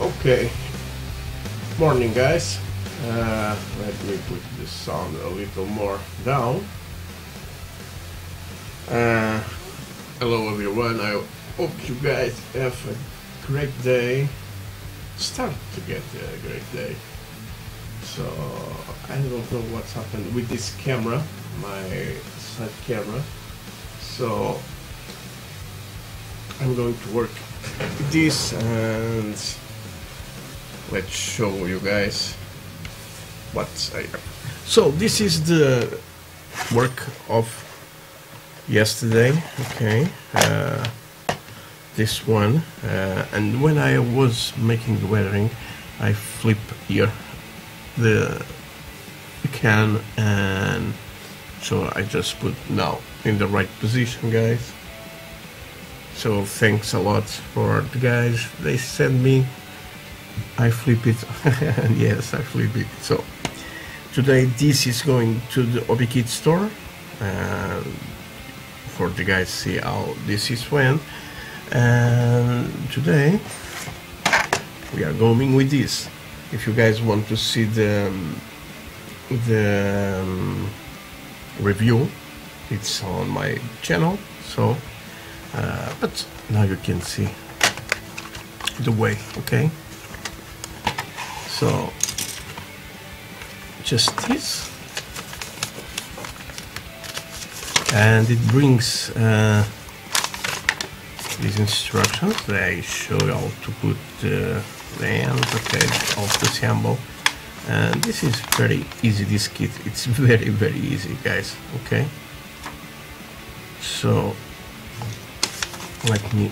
Okay. Morning, guys. Let me put the sound a little more down. Hello, everyone. I hope you guys have a great day. Start to get a great day. So I don't know what's happened with this camera, my side camera. So I'm going to work with this and let's show you guys what's I have. So this is the work of yesterday. Okay, this one, and when I was making the weathering, I flip here the can, and so I just put now in the right position, guys. So thanks a lot for the guys, they send me, I flip it. And yes, I flip it. So today this is going to the Obikit store, for the guys see how this is when, and today we are going with this. If you guys want to see the review, it's on my channel. So but now you can see the way. Okay, so just this, and it brings these instructions. They show how to put the hand, okay, of the symbol, and this is very easy. This kit, it's very easy, guys. Okay, so let me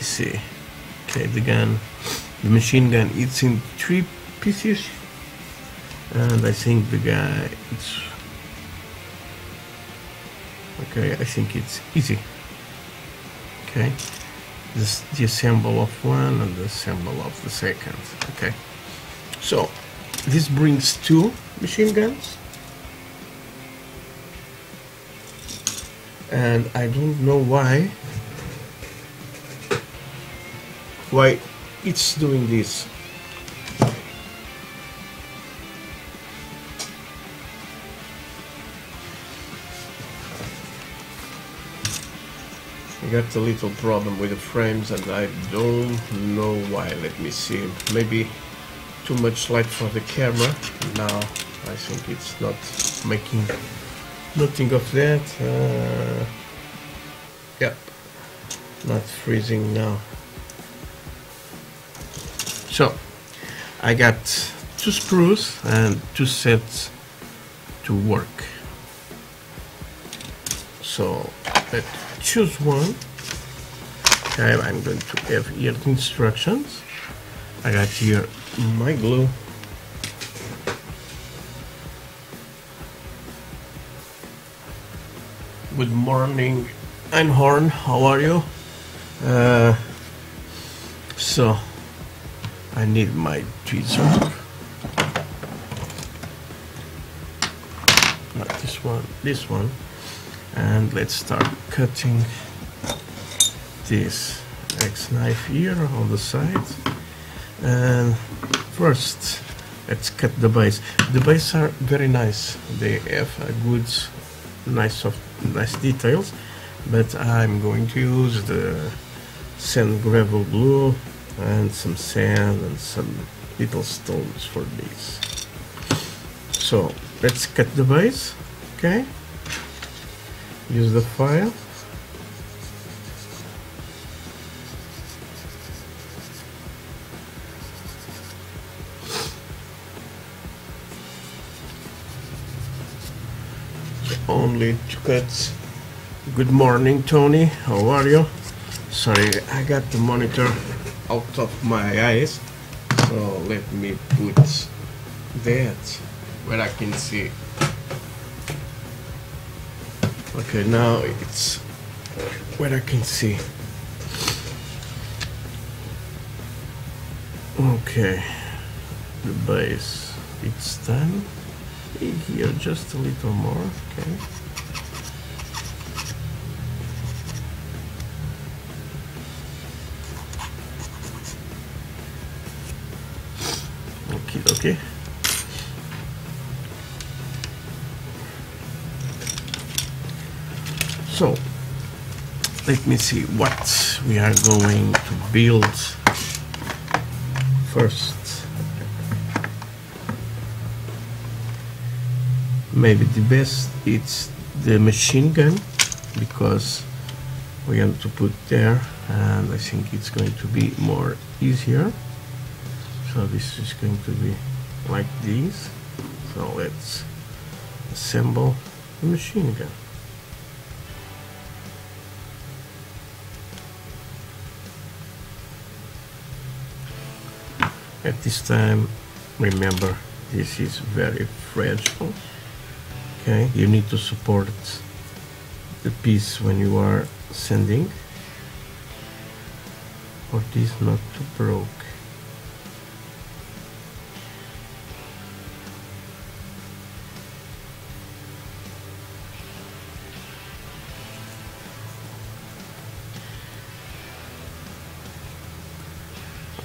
see. Okay, the gun, the machine gun, it's in 3 pieces, and I think the guy, it's okay, I think it's easy. Okay, this the assemble of one and the assemble of the second. Okay, so this brings 2 machine guns, and I don't know why it's doing this. I got a little problem with the frames and I don't know why. Let me see, maybe too much light for the camera. Now I think it's not making nothing of that. Yep, not freezing now. So I got 2 screws and 2 sets to work. So let's choose one. Okay, I'm going to have here the instructions. I got here my glue. Good morning, Einhorn, how are you? So I need my tweezer. Not this one, this one. And let's start cutting this axe knife here on the side. And first, let's cut the base. The base are very nice. They have a good, nice details, but I'm going to use the sand gravel glue and some sand and some little stones for this. So let's cut the base. Okay. Use the file. Only 2 cuts. Good morning, Tony, how are you? Sorry, I got the monitor out of my eyes, so let me put that where I can see. Okay, now it's where I can see. Okay, the base, it's done. Here, just a little more. Okay, it, okay? So, let me see what we are going to build first. Maybe the best it's the machine gun, because we're going to put there, and I think it's going to be more easier. So this is going to be like this. So let's assemble the machine gun. At this time, remember, this is very fragile. Okay, you need to support the piece when you are sending, for this not to broke.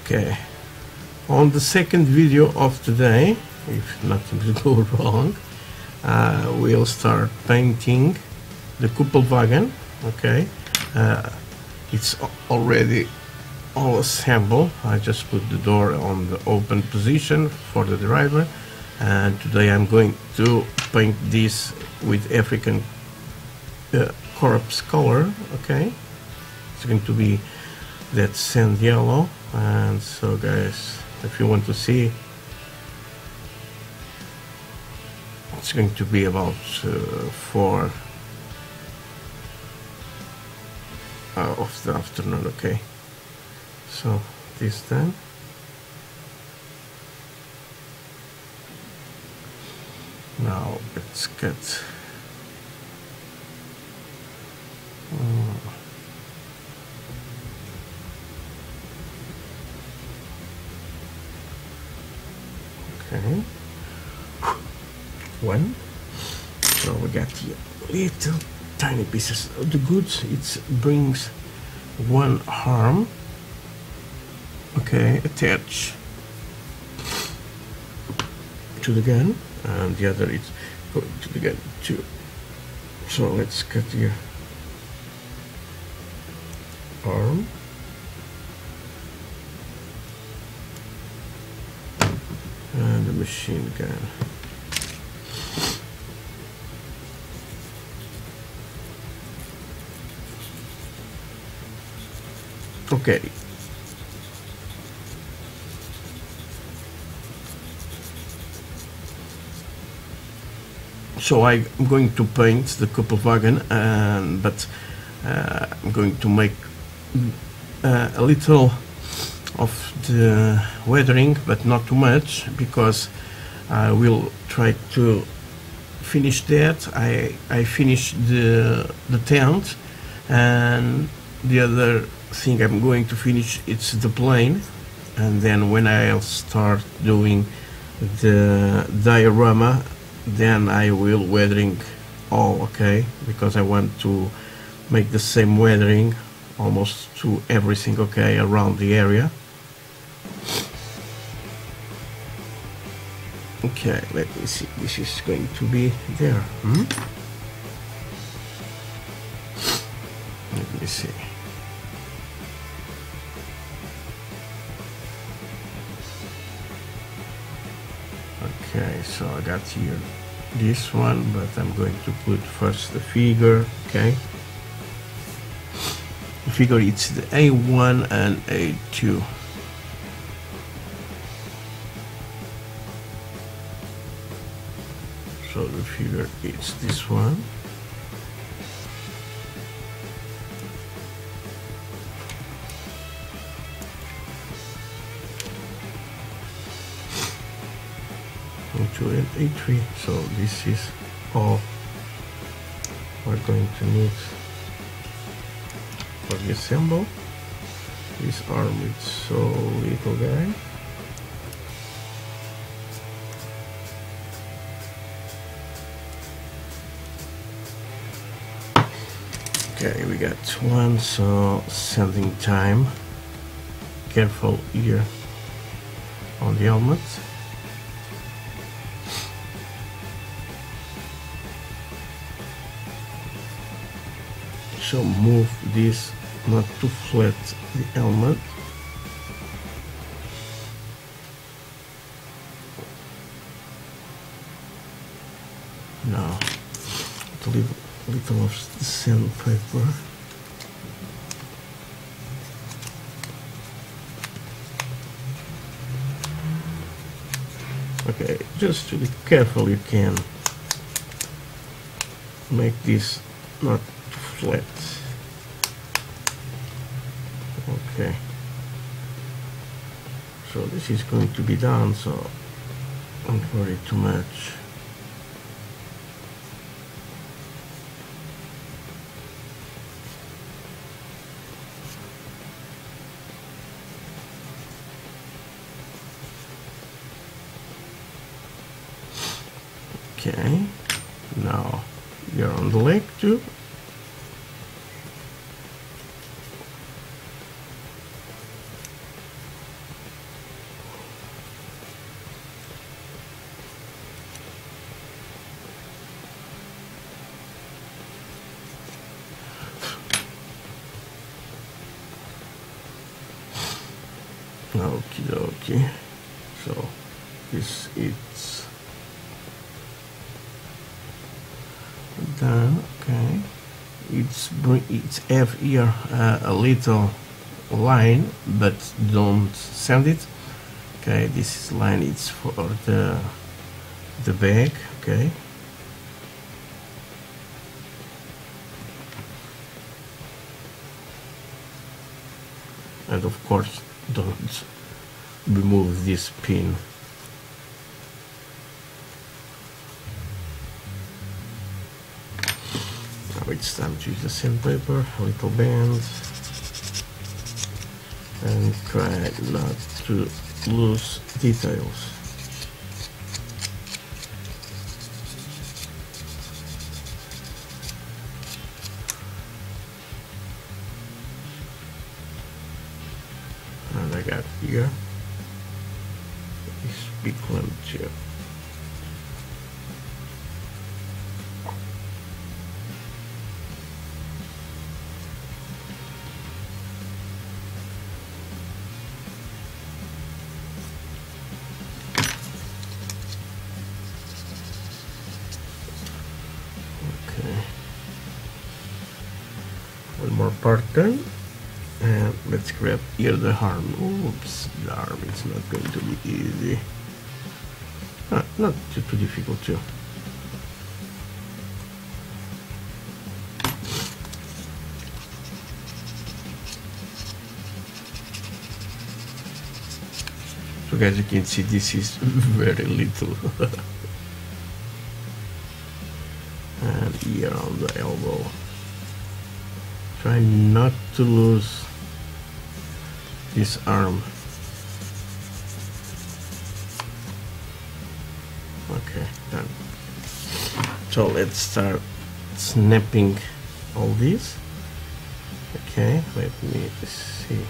Okay. On the second video of today, if nothing will go wrong, we'll start painting the Kübelwagen. Okay, it's already all assembled. I just put the door on the open position for the driver, and today I'm going to paint this with African Korps color. Okay, it's going to be that sand yellow, and so guys, if you want to see, it's going to be about 4 of the afternoon. Okay, so this time now let's cut. Okay. One. So we got here little tiny pieces of the goods. It brings one arm. Okay, attach to the gun, and the other is going to the gun too. So let's cut here arm. And the machine gun. Okay. So I'm going to paint the Kübelwagen, and but I'm going to make a little of the weathering, but not too much, because I will try to finish that. I finished the tent, and the other thing I'm going to finish it's the plane, and then when I'll start doing the diorama, then I will weathering all. Okay, because I want to make the same weathering almost to everything. Okay, around the area. Okay, let me see. This is going to be there. Let me see. Okay, so I got here this one, but I'm going to put first the figure. Okay, the figure it's the A1 and A2. So the figure it's this one. A2 and A3. So this is all we're going to need for the assemble. This arm is so little guy. Okay, we got one, so sending time. Careful here on the helmet. shall move this not to flat the helmet. Now to leave a little of the sandpaper. Okay, just to be careful, you can make this not flat. Okay, so this is going to be done, so don't worry too much. Okay, now you're on the leg too. Okie dokie. So this is done. Okay, it's have here a little line, but don't send it. Okay, this line is for the bag. Okay, and of course don't remove this pin. It's time to use the sandpaper, a little band, and try not to lose details. And I got here this big lamp here. Pattern, and let's grab here the arm. Oops, the arm is not going to be easy. Not too difficult too. So guys, you can see this is very little. And here on the elbow. Try not to lose this arm. Okay, done. So let's start snapping all these. Okay, let me see.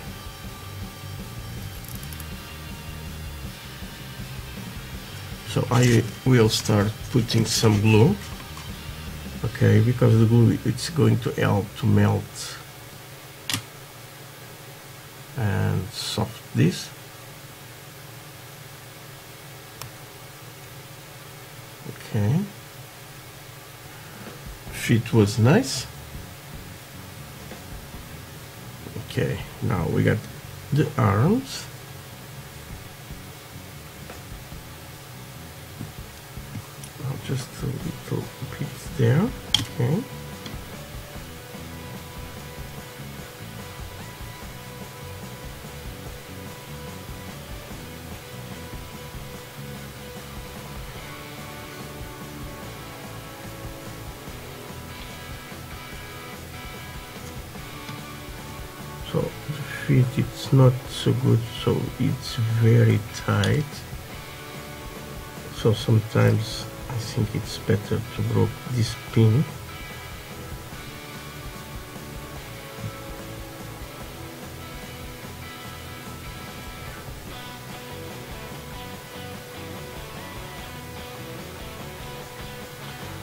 So I will start putting some glue. Okay, because the glue, it's going to help to melt and soft this. Okay, fit was nice. Okay, now we got the arms. Just a little bit there. Okay. So the fit, it's not so good, so it's very tight. So sometimes I think it's better to broke this pin.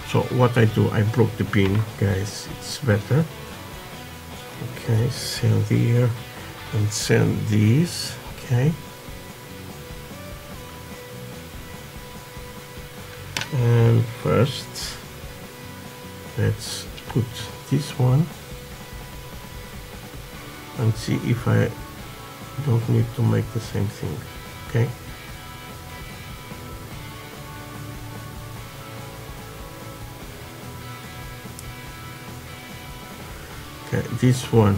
So what I do, I broke the pin, guys, it's better. Okay, send here and send these. Okay. And first, let's put this one and see if I don't need to make the same thing. Okay. Okay, this one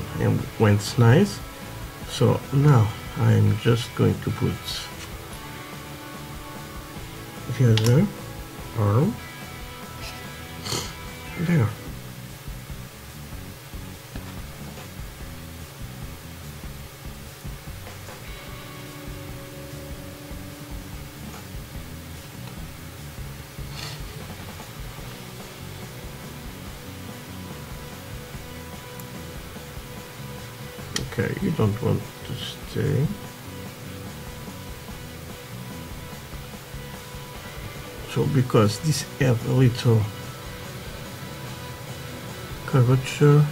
went nice. So now I'm just going to put the other arm there. Okay, you don't want to stay. So because this have a little curvature,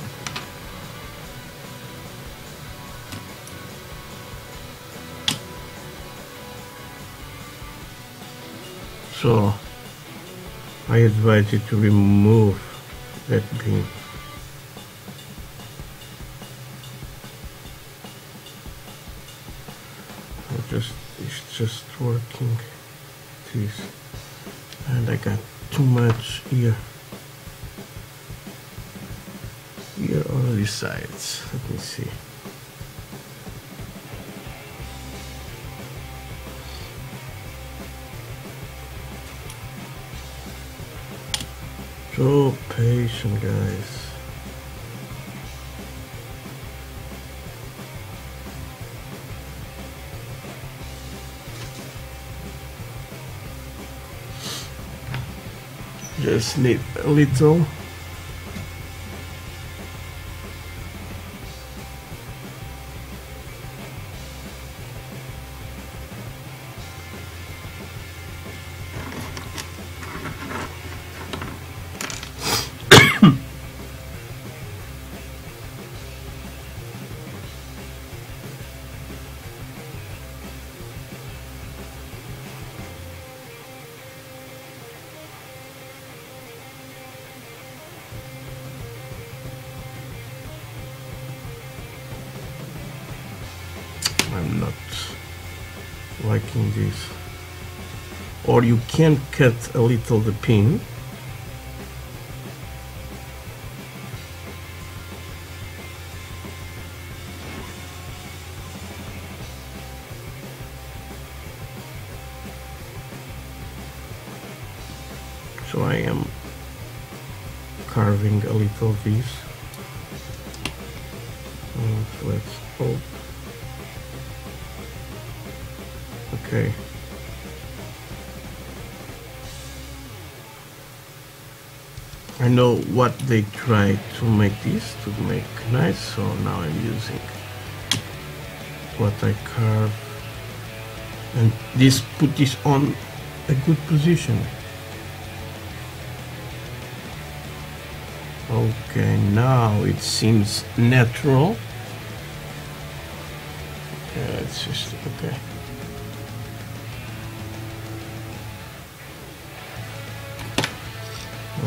so I advise you to remove that beam. It's just working this, and I got too much here on these sides. Let me see. So patient, guys. Just need a little. Or you can cut a little the pin. So I am carving a little of this. And let's hope. Okay. I know what they tried to make this to make nice, so now I'm using what I carve, and this put this on a good position. Okay, now it seems natural. Yeah, it's just okay.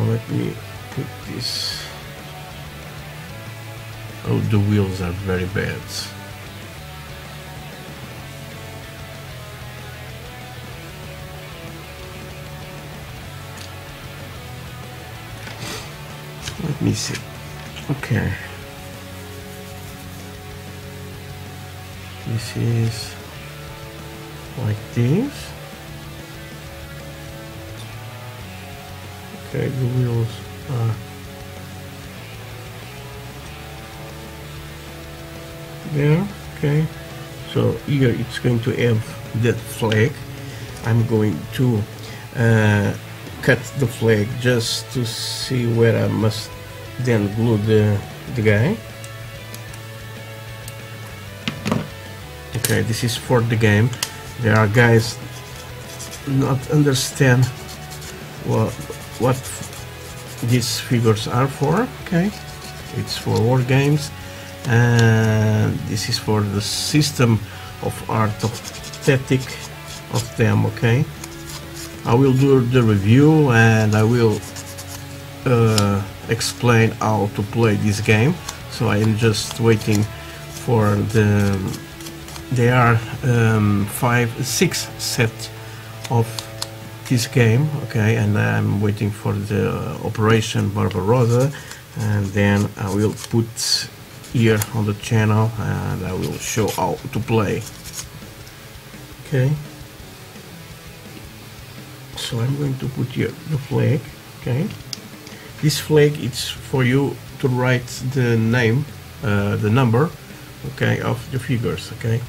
Let me put this. Oh, the wheels are very bad. Let me see. Okay. This is like this. Okay, the wheels are there. Okay, so here it's going to have that flag. I'm going to cut the flag just to see where I must then glue the guy. Okay, this is for the game. There are guys not understand what these figures are for. Okay, it's for war games, This is for the system of Art of Tactic of them. Okay, I will do the review and I will explain how to play this game. So I am just waiting for the there are 5-6 sets of this game, okay, and I'm waiting for the Operation Barbarossa, and then I will put here on the channel and I will show how to play. Okay, so I'm going to put here the flag. Okay, this flag it's for you to write the name, the number, okay, of the figures. Okay,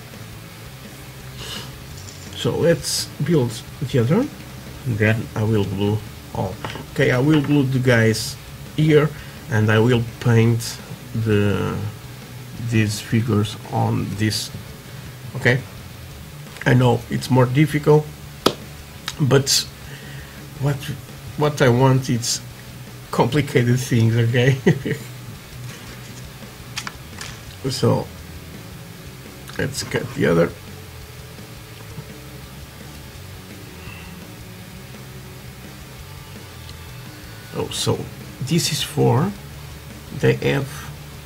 so let's build the other one, and then I will glue all. Okay, I will glue the guys here and I will paint these figures on this. Okay, I know it's more difficult, but what I want is complicated things, okay? So let's cut the other. Oh, so this is for they have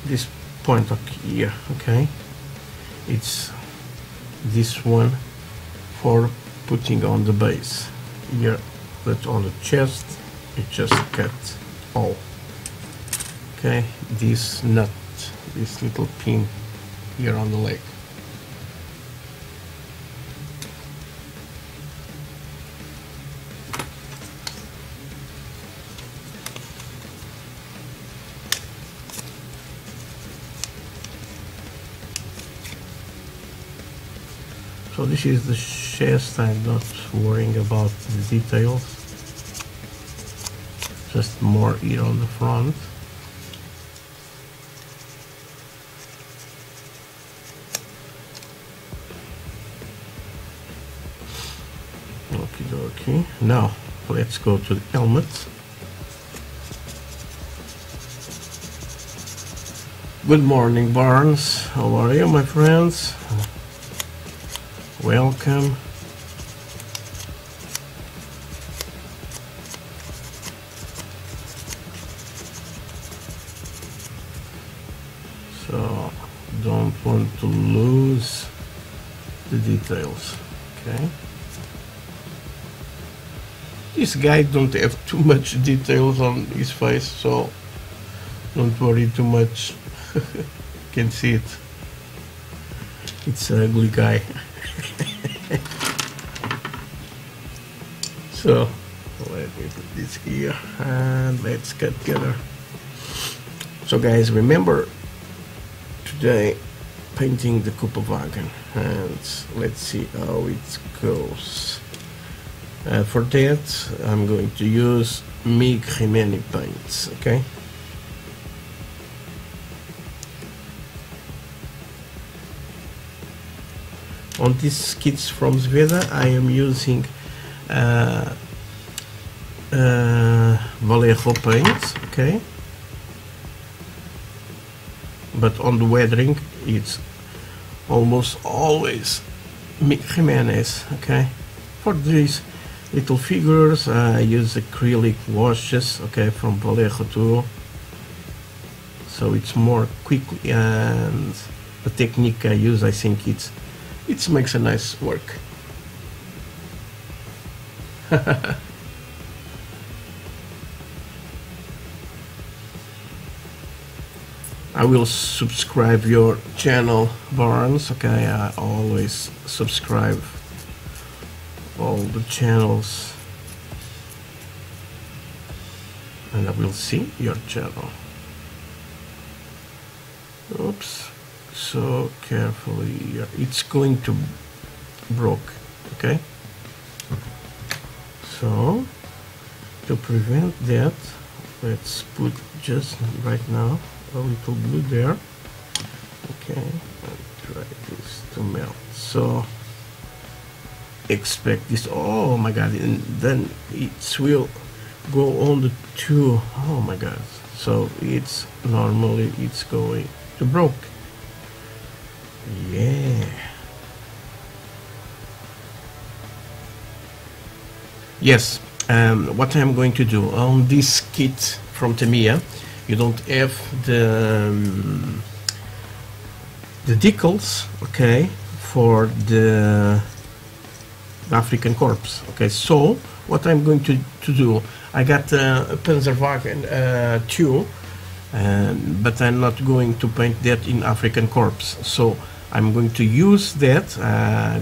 this point here, okay? It's this one for putting on the base here, but on the chest it just cut all. Okay, this nut, this little pin here on the leg. So this is the chest, I'm not worrying about the details, just more here on the front. Okie dokie, now let's go to the helmet. Good morning Barnes, how are you my friends? Welcome. So don't want to lose the details. Okay. This guy don't have too much details on his face, so don't worry too much. Can see it. It's an ugly guy. So let me put this here and let's cut together. So guys, remember today painting the Kübelwagen, and let's see how it goes. For that I'm going to use Mig Rimini paints, okay? On these kits from Zvezda, I am using Vallejo paints, okay? But on the weathering, it's almost always Jimenez, okay? For these little figures, I use acrylic washes, okay, from Vallejo too. So it's more quick, and the technique I use, I think it makes a nice work. I will subscribe your channel, Barnes, okay? I always subscribe all the channels, and I will see your channel. Oops. So carefully here. It's going to broke, okay? So to prevent that, let's put just right now a little glue there, okay? And try this to melt. So expect this. Oh my God! And then it will go on the two. Oh my God! So it's normally it's going to broke. Yeah. Yes, what I'm going to do on this kit from Tamiya, you don't have the decals, okay, for the African Korps. Okay, so what I'm going to do, I got a Panzerwagen 2, but I'm not going to paint that in African Korps. So I'm going to use that,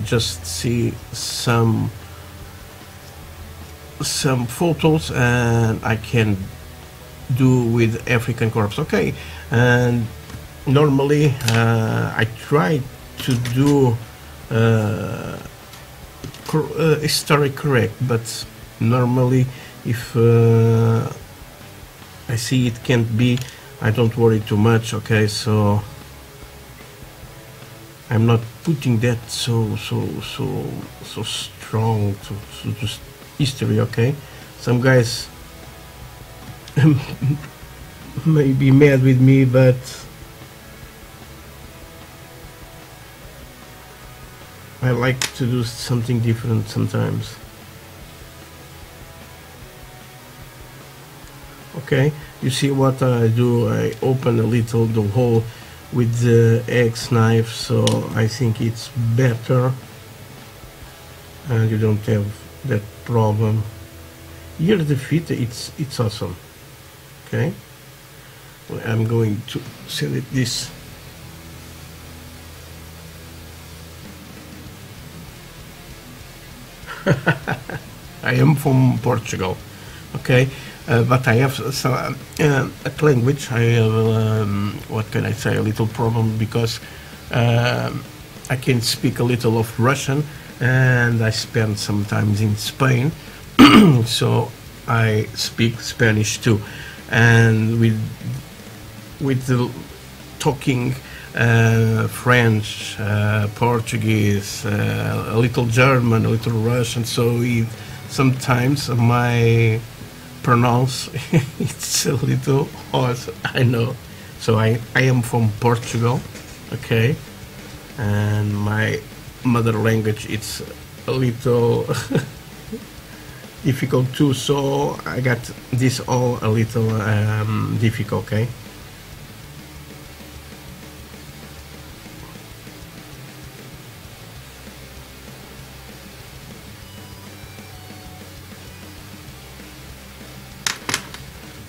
just see some photos, and I can do with African Korps. Okay, and normally I try to do history correct, but normally if I see it can't be, I don't worry too much. Okay, so I'm not putting that so strong to history. Okay, some guys may be mad with me, but I like to do something different sometimes. Okay, you see what I do, I open a little the hole with the axe knife, so I think it's better and you don't have that problem. Here the fit, it's awesome. Okay, I'm going to send it this. I am from Portugal, okay, but I have some at language. I have what can I say, a little problem, because I can speak a little of Russian, and I spend some time in Spain, so I speak Spanish too, and with the talking French, Portuguese, a little German, a little Russian, so it, sometimes my pronounce it's a little odd, I know. So I am from Portugal, okay, and my mother language it's a little difficult too, so I got this all a little difficult, okay?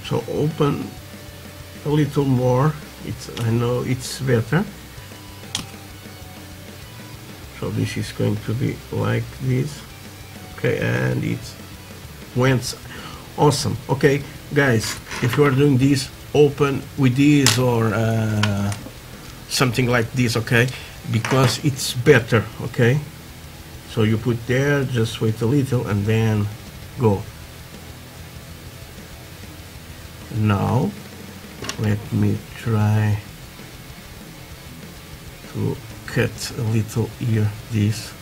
So open a little more, it's, I know it's better. So this is going to be like this, okay, and it went awesome. Okay guys, if you are doing this, open with this or something like this, okay, because it's better, okay? So you put there, just wait a little and then go. Now let me try to cut a little here this.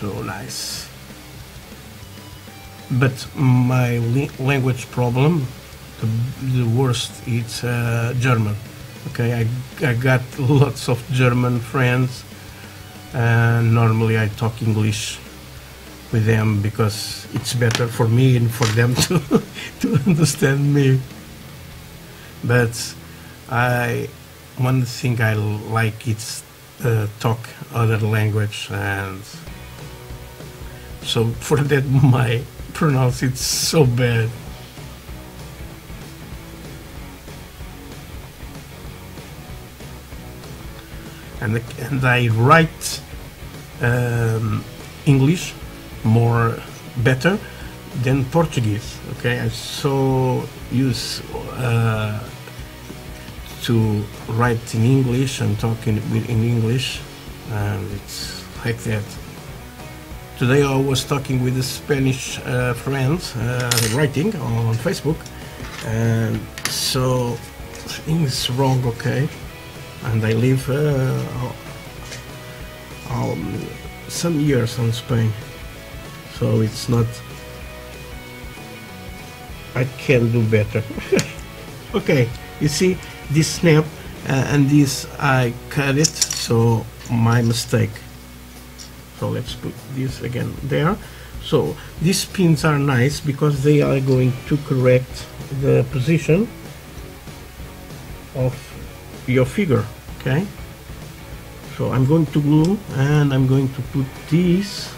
So nice, but my language problem, the worst, it's German. Okay, I got lots of German friends, and normally I talk English with them because it's better for me and for them to to understand me. But one thing I like is talk other language, and so for that my pronounce it's so bad. And I write English more better than Portuguese. Okay, I'm so used to write in English and talking in English, and it's like that. Today I was talking with a Spanish friends, writing on Facebook, and so things wrong. Okay. And I live some years on Spain, so it's not... I can do better. Okay, you see this snap and this I cut it, so my mistake. So let's put this again there. So these pins are nice because they are going to correct the position of your figure, okay? So I'm going to glue and I'm going to put these .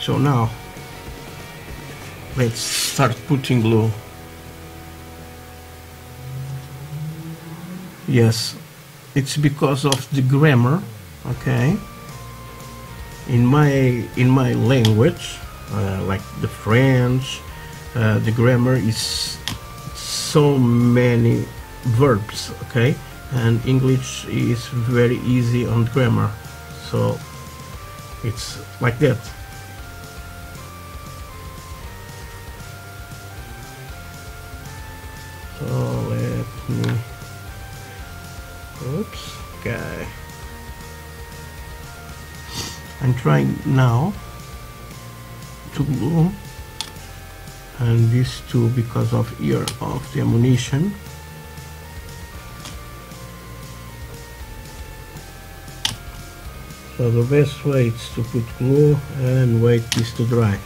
So now let's start putting glue. Yes, it's because of the grammar, okay? In my language, like the French, the grammar is so many verbs, okay? And English is very easy on grammar, so it's like that. So let me, oops, okay. I'm trying now to glue, and these two because of here of the ammunition. So the best way is to put glue and wait this to dry.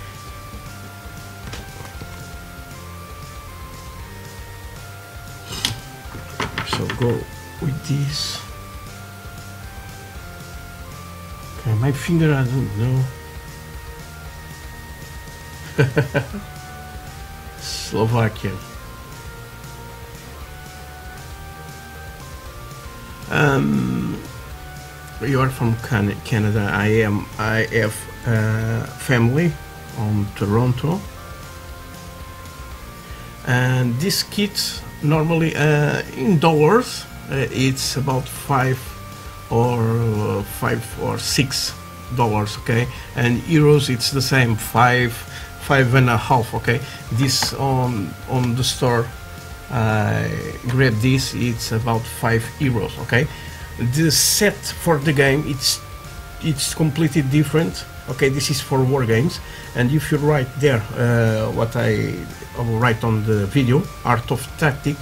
Go with this. Okay, my finger, I don't know. Slovakian. You are from Canada. I am. I have family on Toronto. And this kit, normally in dollars, it's about $5 or $6, okay? And euros, it's the same, $5, $5.50, okay? This on the store, grab this, it's about €5, okay? The set for the game, it's completely different, okay? This is for war games, and if you write there what I will write on the video, Art of Tactic,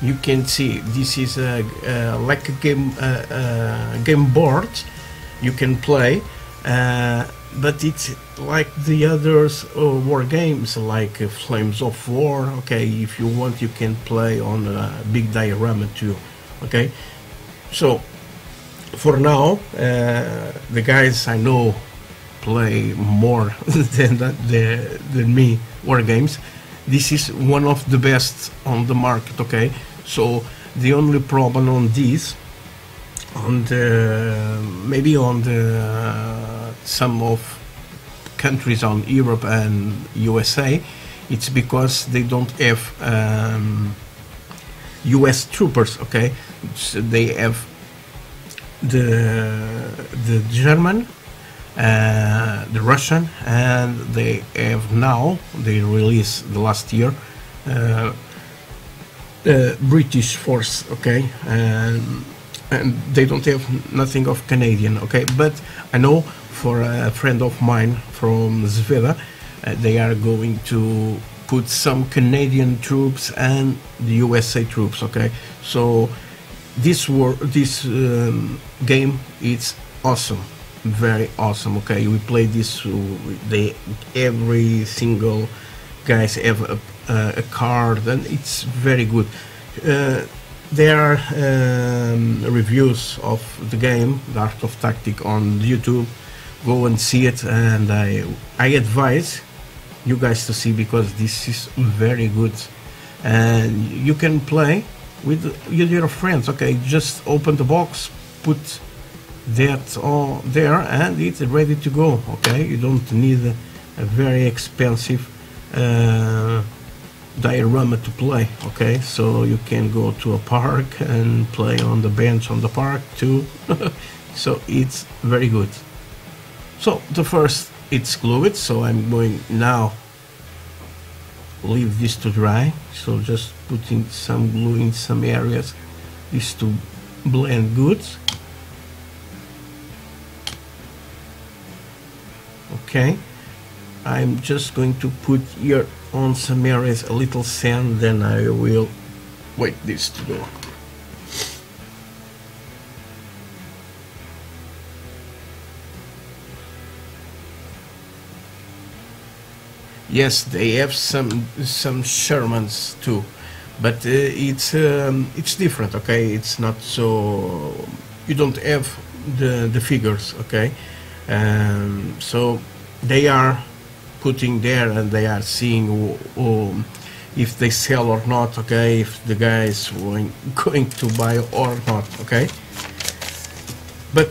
you can see this is like a game game board you can play, but it's like the others war games like Flames of War, okay? If you want, you can play on a big diorama too, okay? So for now, the guys I know play more than me war games. This is one of the best on the market, okay? So the only problem on this, on the maybe on the some of countries on Europe and USA, it's because they don't have US troopers, okay? So they have the German, the Russian, and they have now, they released the last year, British force, okay? And they don't have nothing of Canadian, okay? But I know for a friend of mine from Zvezda, they are going to put some Canadian troops and the USA troops, okay? So this war, this game, it's awesome. Very awesome, okay? We play this, every single guys have a card, and it's very good. There are reviews of the game, the Art of Tactic, on YouTube. Go and see it, and I advise you guys to see, because this is very good, and you can play with your friends, okay? Just open the box, put that all there, and it's ready to go, okay? You don't need a very expensive diorama to play, okay? So you can go to a park and play on the bench on the park too. So it's very good. So the first, it's glued, so I'm going now leave this to dry, so just putting some glue in some areas, this to blend good. Okay, I'm just going to put here on some areas a little sand, then I will wait this to go. Yes, they have some Shermans too, but it's different. Okay, it's not so, you don't have the figures. Okay, so they are putting there and they are seeing if they sell or not. Okay, if the guy is going to buy or not. Okay, but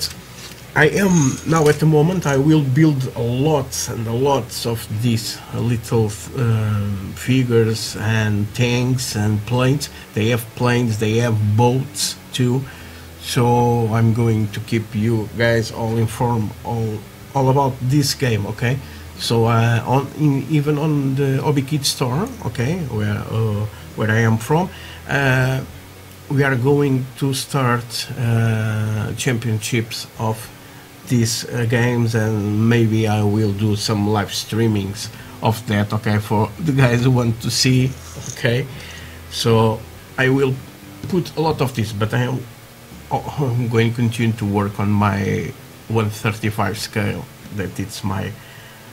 I am now at the moment, I will build a lot and a lot of these little figures and tanks and planes. They have planes, they have boats too, so I'm going to keep you guys all informed all about this game. Okay, so even on the Obikit store, okay, where I am from, we are going to start championships of these games, and maybe I will do some live streamings of that, okay, for the guys who want to see. Okay, so I will put a lot of this, but I'm going to continue to work on my 1/35 scale, that it's my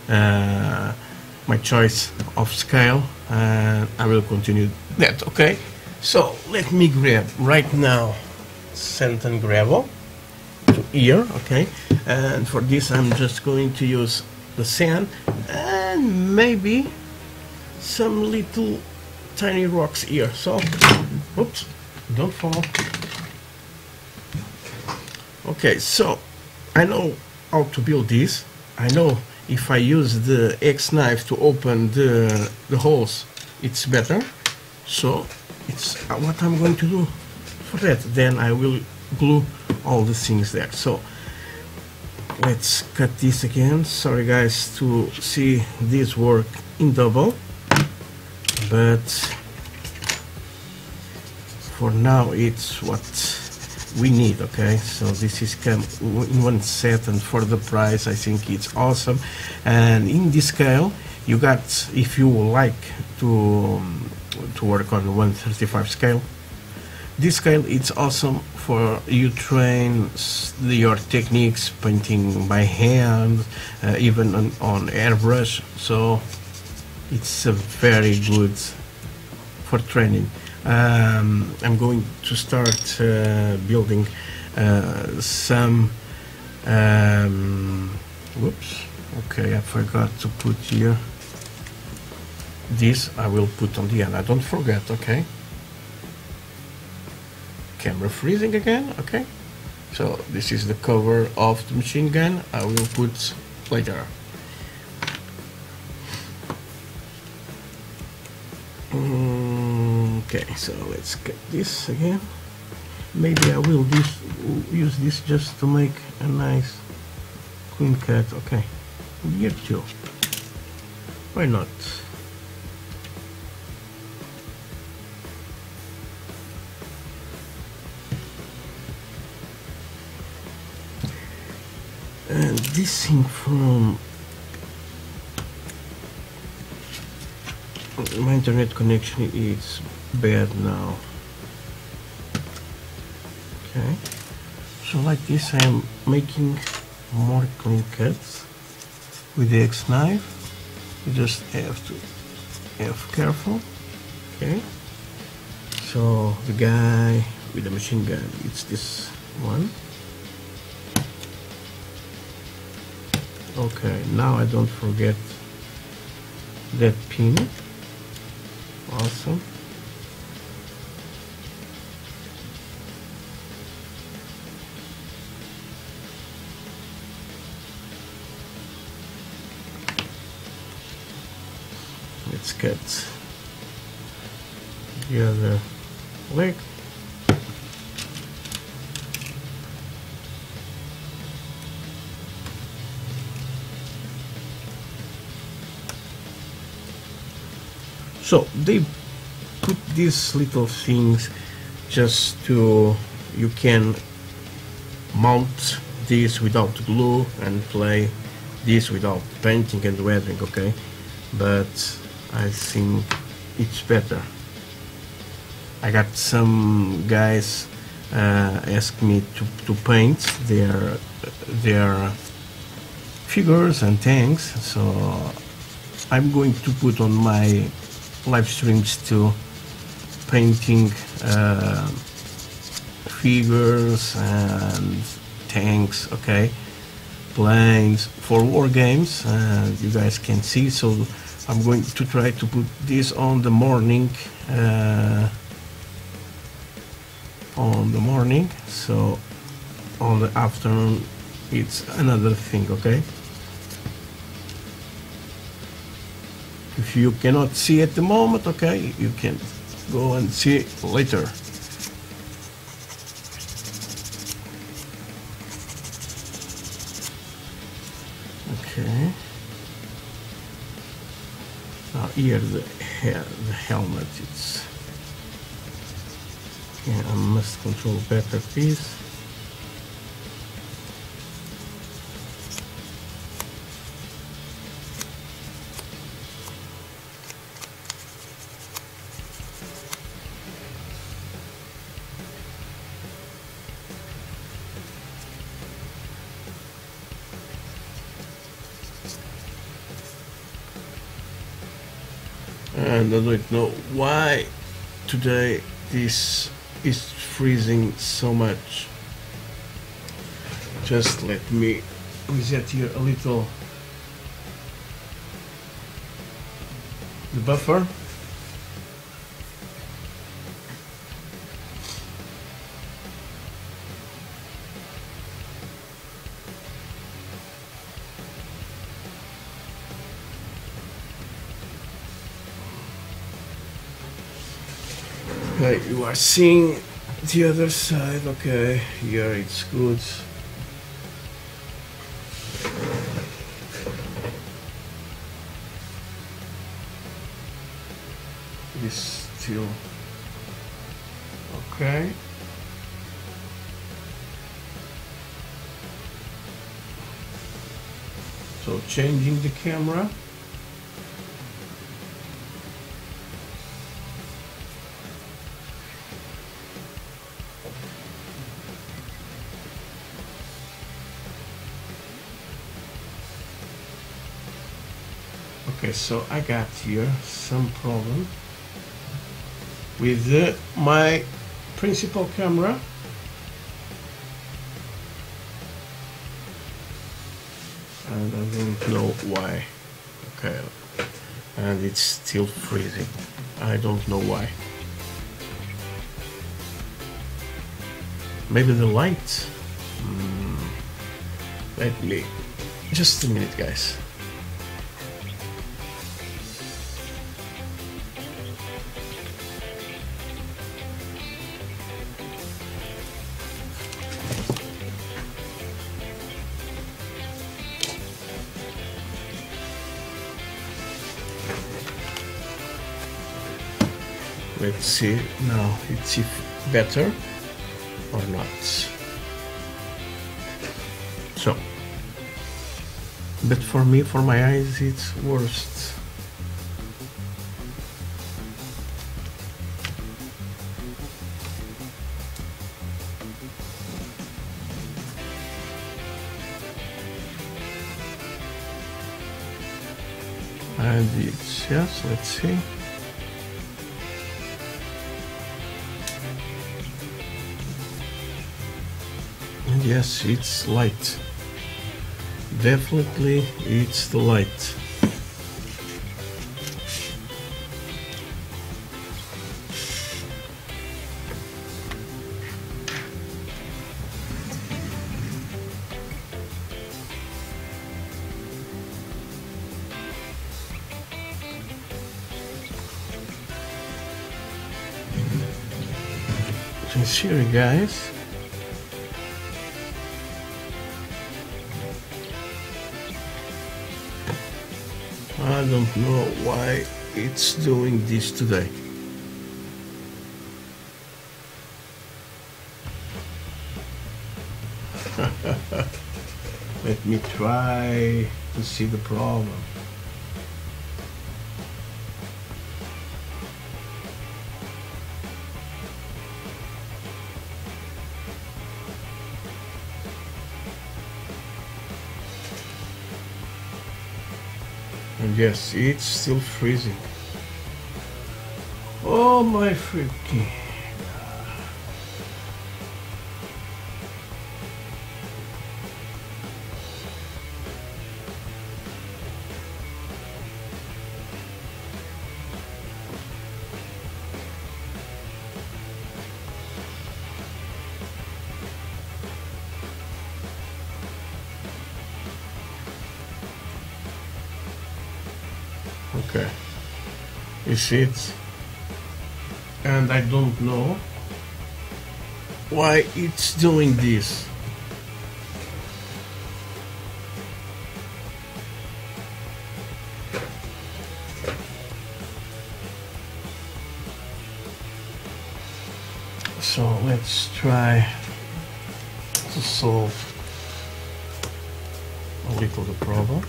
my choice of scale, and I will continue that. Okay, so let me grab right now sand and gravel to here, okay, and for this I'm just going to use the sand and maybe some little tiny rocks here. So oops, don't fall. Okay, so I know how to build this. I know if I use the axe knife to open the holes, it's better, so it's what I'm going to do for that. Then I will glue all the things there. So let's cut this again. Sorry guys to see this work in double, but for now it's what we need. Okay, so this is come in one set, and for the price I think it's awesome. And in this scale you got, if you like to work on 1/35 scale, this scale it's awesome for you train your techniques, painting by hand, even on airbrush. So it's a very good for training. I'm going to start building some whoops, okay, I forgot to put here. This I will put on the end, I don't forget, okay? Camera freezing again, okay? So this is the cover of the machine gun, I will put later. Okay, so let's cut this again. Maybe I will use this just to make a nice clean cut, okay? Here too, why not? And this thing from my internet connection is bad now. Okay, so like this I am making more clean cuts with the axe knife. You just have to have careful. Okay, so the guy with the machine gun, it's this one. Okay, now I don't forget that pin. Awesome. Let's cut the other leg. So they put these little things just to, you can mount this without glue and play this without painting and weathering, okay? But I think it's better. I got some guys asked me to paint their figures and tanks, so I'm going to put on my live streams too, painting figures and tanks, okay, planes for war games, you guys can see. So I'm going to try to put this on the morning, so on the afternoon it's another thing, okay? If you cannot see at the moment, okay, you can go and see later. Okay. Now here the helmet, it's... yeah, I must control better this. And I don't know why today this is freezing so much. Just let me reset here a little the buffer. You are seeing the other side, okay, here it's good. It's still okay. So changing the camera. So I got here some problem with my principal camera. And I don't know why. Okay. And it's still freezing. I don't know why. Maybe the light? Let me... just a minute, guys. Let's see now, it's if better or not. So, but for me, for my eyes, it's worst. And it's, yes, let's see. Yes, it's light. Definitely it's the light. Sincerely, guys. I don't know why it's doing this today. Let me try to see the problem. And yes, it's still freezing. Oh my freaking. Is it? And I don't know why it's doing this. So let's try to solve a little the problem.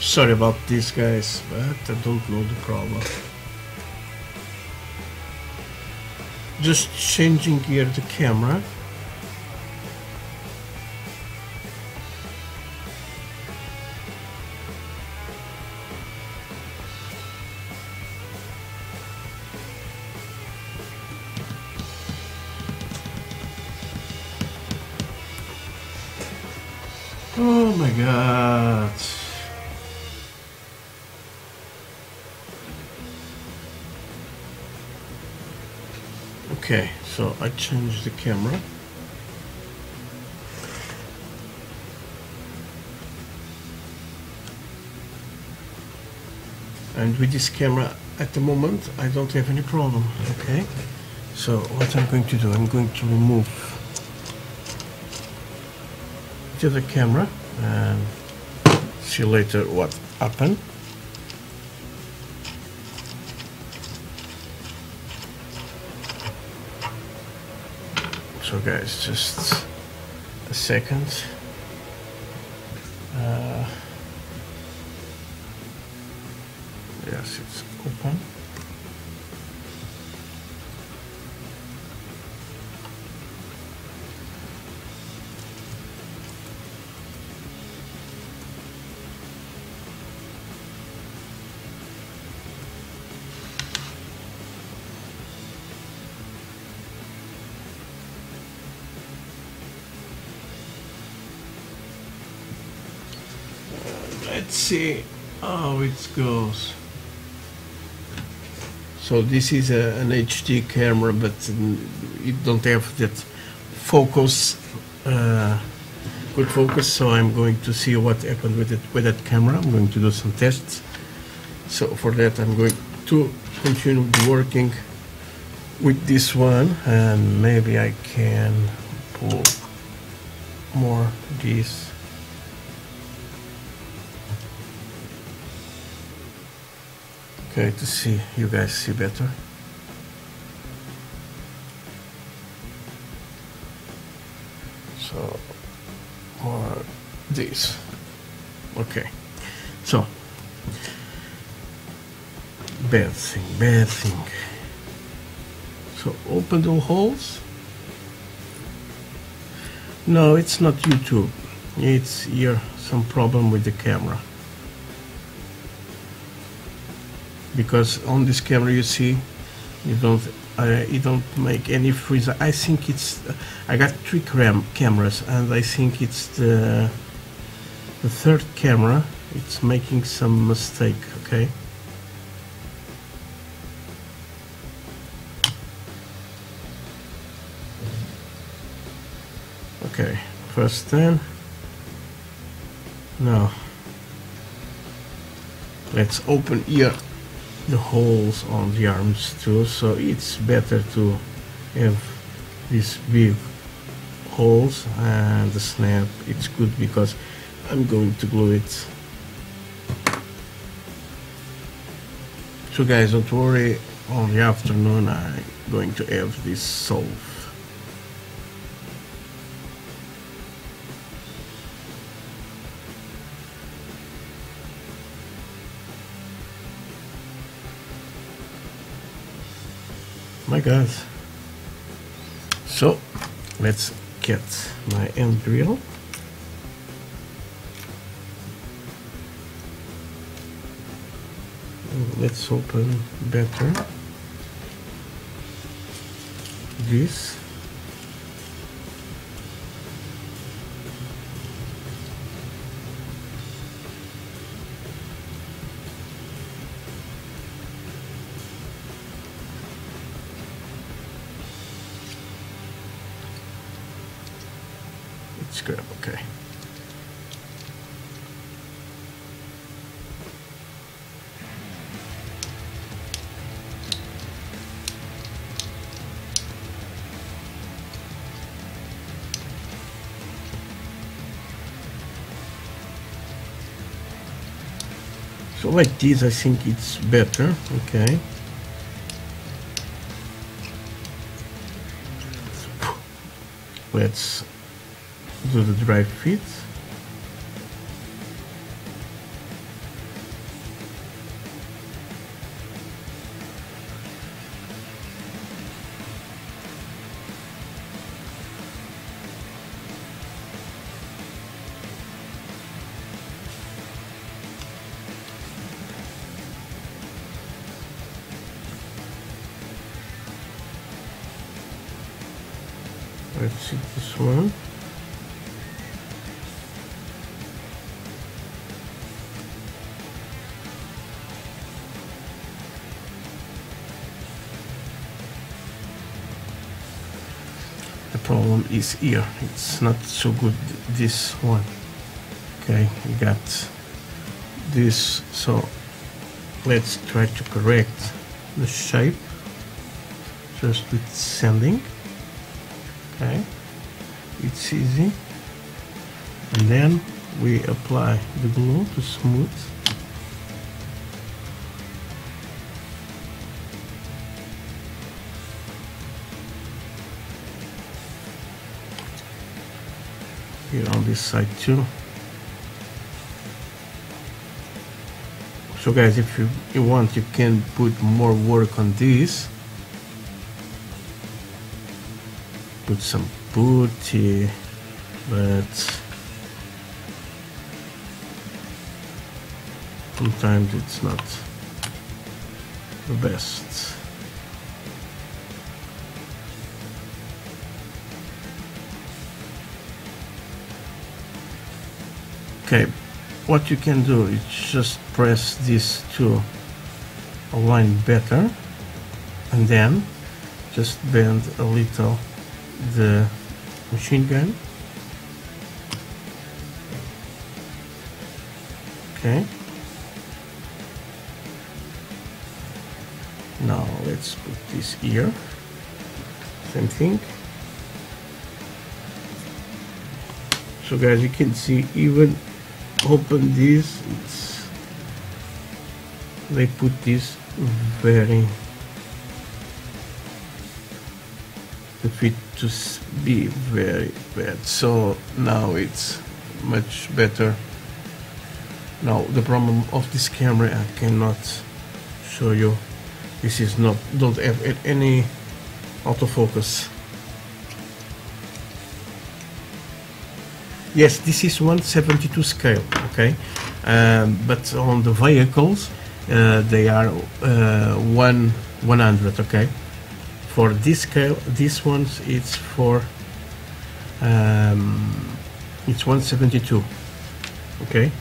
Sorry about this, guys, but I don't know the problem. Just changing here the camera. Oh my God. Okay, so I changed the camera. And with this camera at the moment, I don't have any problem, okay? So what I'm going to do, I'm going to remove the other camera and see later what happened. So guys, just a second. Yes, it's open. See how it goes. So this is an HD camera, but it don't have that focus, good focus. So I'm going to see what happened with it, with that camera. I'm going to do some tests. So for that, I'm going to continue working with this one, and maybe I can pull more this. Okay, to see you guys see better. So or this. Okay. So bad thing, bad thing. So open the holes. No, it's not YouTube. It's here some problem with the camera. Because on this camera you see, you don't make any freeze. I think it's, I got three cameras, and I think it's the third camera. It's making some mistake. Okay. Okay. First 10. No. Let's open here the holes on the arms too, so it's better to have these big holes and the snap. It's good because I'm going to glue it. So guys, don't worry, on the afternoon I'm going to have this solved. My God. So let's get my end drill. Let's open better this. Okay. So like this, I think it's better. Okay. Let's do the dry fit. Let's see this one. Problem is here, it's not so good, this one. Okay, we got this, so let's try to correct the shape just with sanding. Okay, it's easy, and then we apply the glue to smooth. Here on this side too. So guys, if you want, you can put more work on this, put some putty, but sometimes it's not the best. Okay, what you can do is just press this to align better, and then just bend a little the machine gun. Okay, now let's put this here, same thing. So guys, you can see, even open this, it's, they put this very, the fit to be very bad. So now it's much better. Now the problem of this camera, I cannot show you, this is not, don't have any autofocus. Yes, this is 1/72 scale, okay, but on the vehicles they are 1/100, okay. For this scale, this one it's for it's 1/72, okay.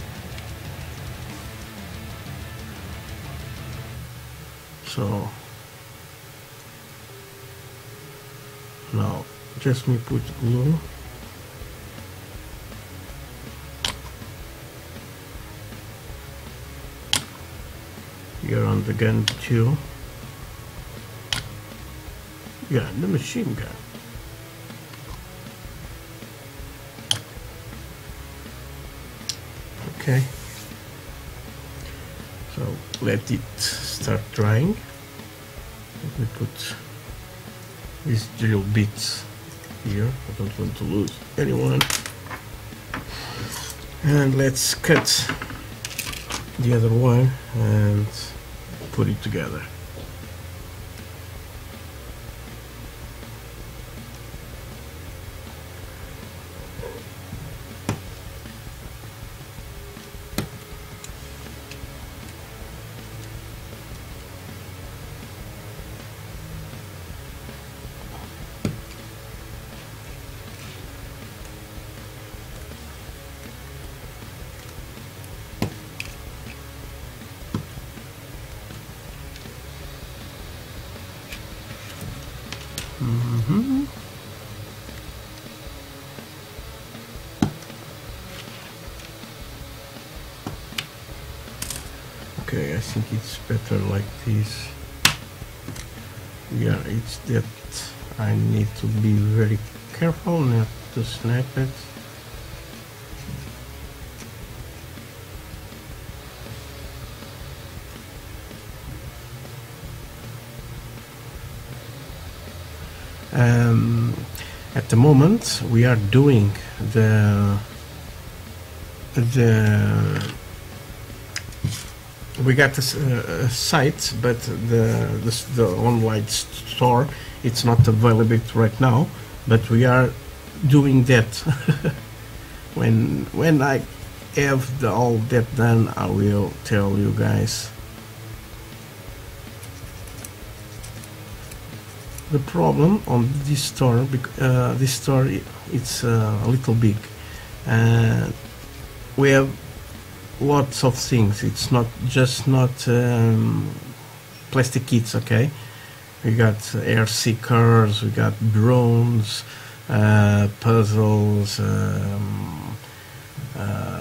So now just me put glue. trigger on the gun too. Yeah, the machine gun. Okay. So let it start drying. Let me put these drill bits here. I don't want to lose anyone. And let's cut the other one and put it together. Okay, I think it's better like this. Yeah, it's that I need to be very careful not to snap it. At the moment we are doing we got a site, but the online store, it's not available right now, but we are doing that. when I have all that done, I will tell you guys. The problem on this store, it's a little big, and we have lots of things. It's not just plastic kits. Okay, we got air seekers, we got drones, puzzles,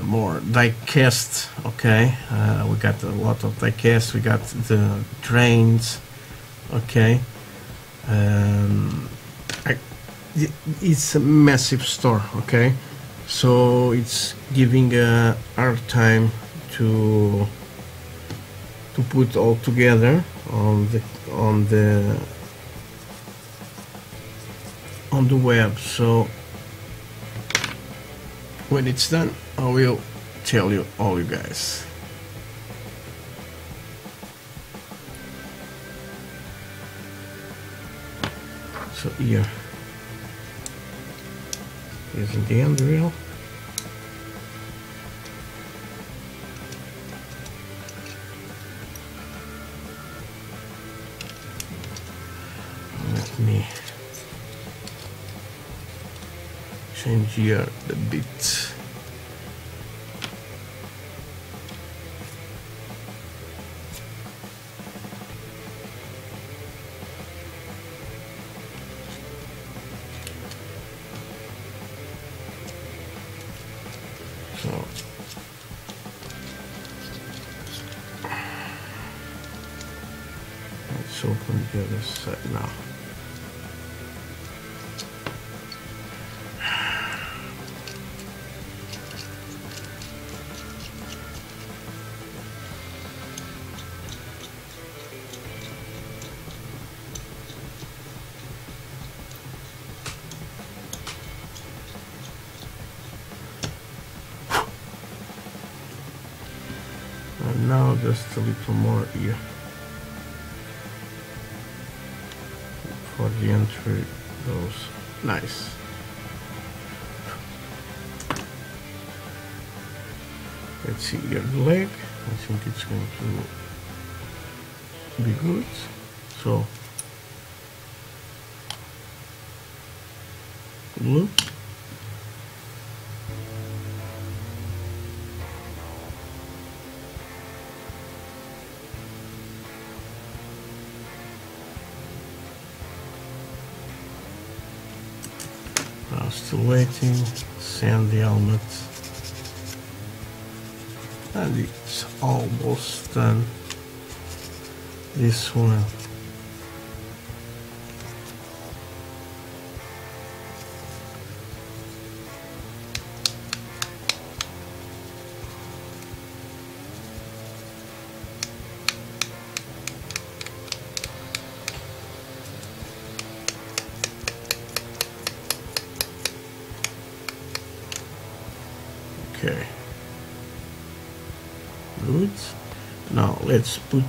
more diecast. Okay, we got a lot of diecast. We got the trains. Okay. It's a massive store, okay, so it's giving a hard time to put all together on the web. So when it's done, I will tell you all, you guys. So here, using the end drill, let me change here the bit. Now, and now just a little more here. The entry goes nice. Let's see your leg. I think it's going to be good. So loop. Waiting, send the helmet, and it's almost done. this one. Let's put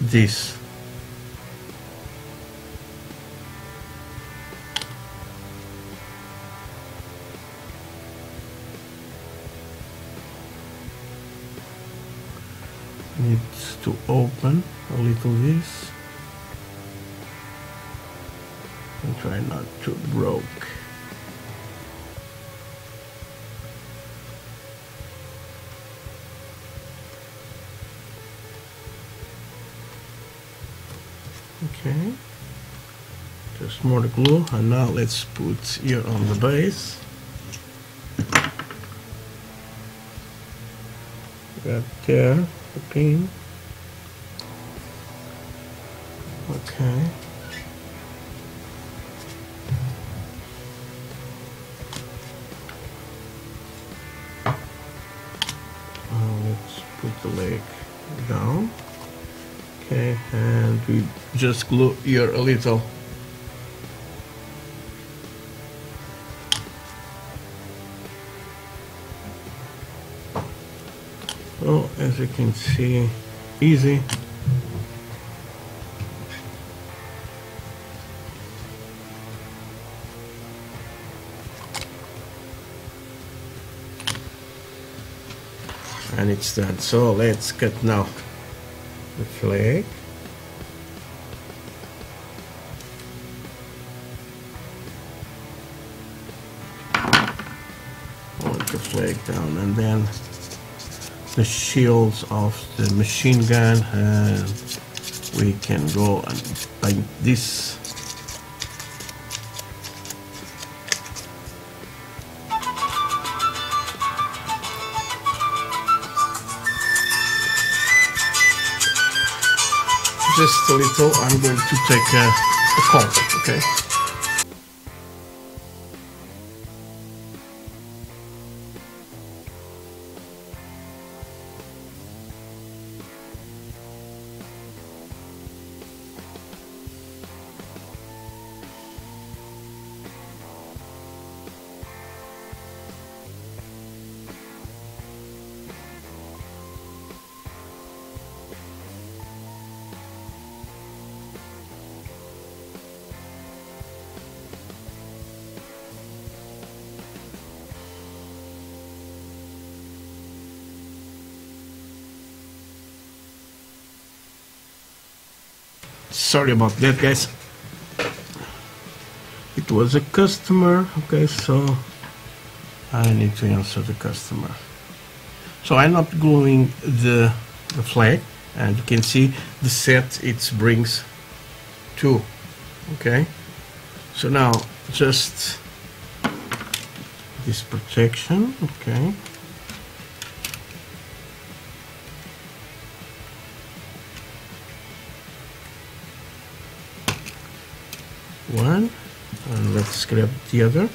this needs to open a little this and try not to broke. Okay, just more glue, and now let's put here on the base. Got there the pin. Okay. Now let's put the leg down. Okay, and we just glue here a little. Well, as you can see, easy. And it's done. So let's cut now the flag. Put the flag down, and then the shields of the machine gun, and we can go and paint this. Just a little, I'm going to take a call, okay? Sorry about that, guys. It was a customer. Okay, so I need to answer the customer. So I'm not gluing the flag, and you can see the set it brings two. Okay, so now just this protection. Okay. One, and let's grab the other.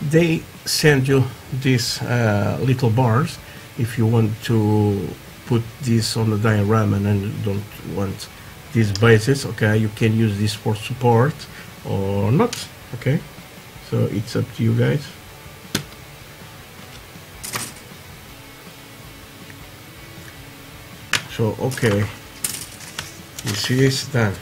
They send you these little bars if you want to put this on the diorama and you don't want these bases. Okay, you can use this for support or not. Okay, so it's up to you guys. So okay, this is done.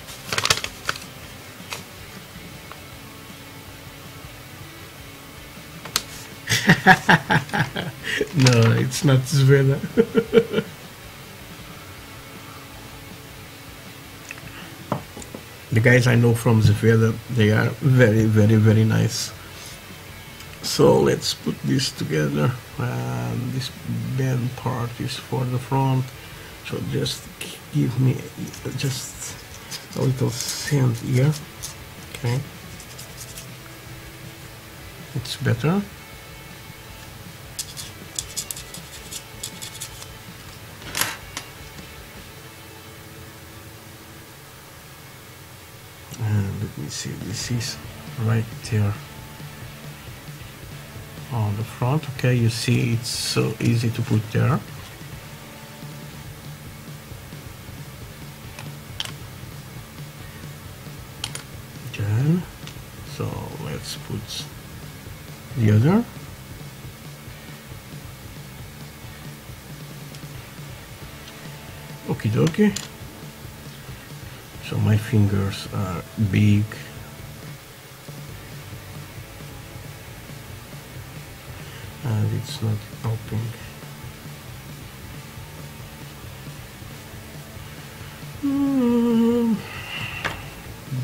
No, it's not Zvezda. The guys I know from Zvezda, they are very, very, very nice. So let's put this together. This band part is for the front. So just give me just a little sand here. Okay, it's better. see, this is right there on the front. Okay, you see it's so easy to put there. Again, so let's put the other. Okie dokie. So my fingers are big. And it's not helping.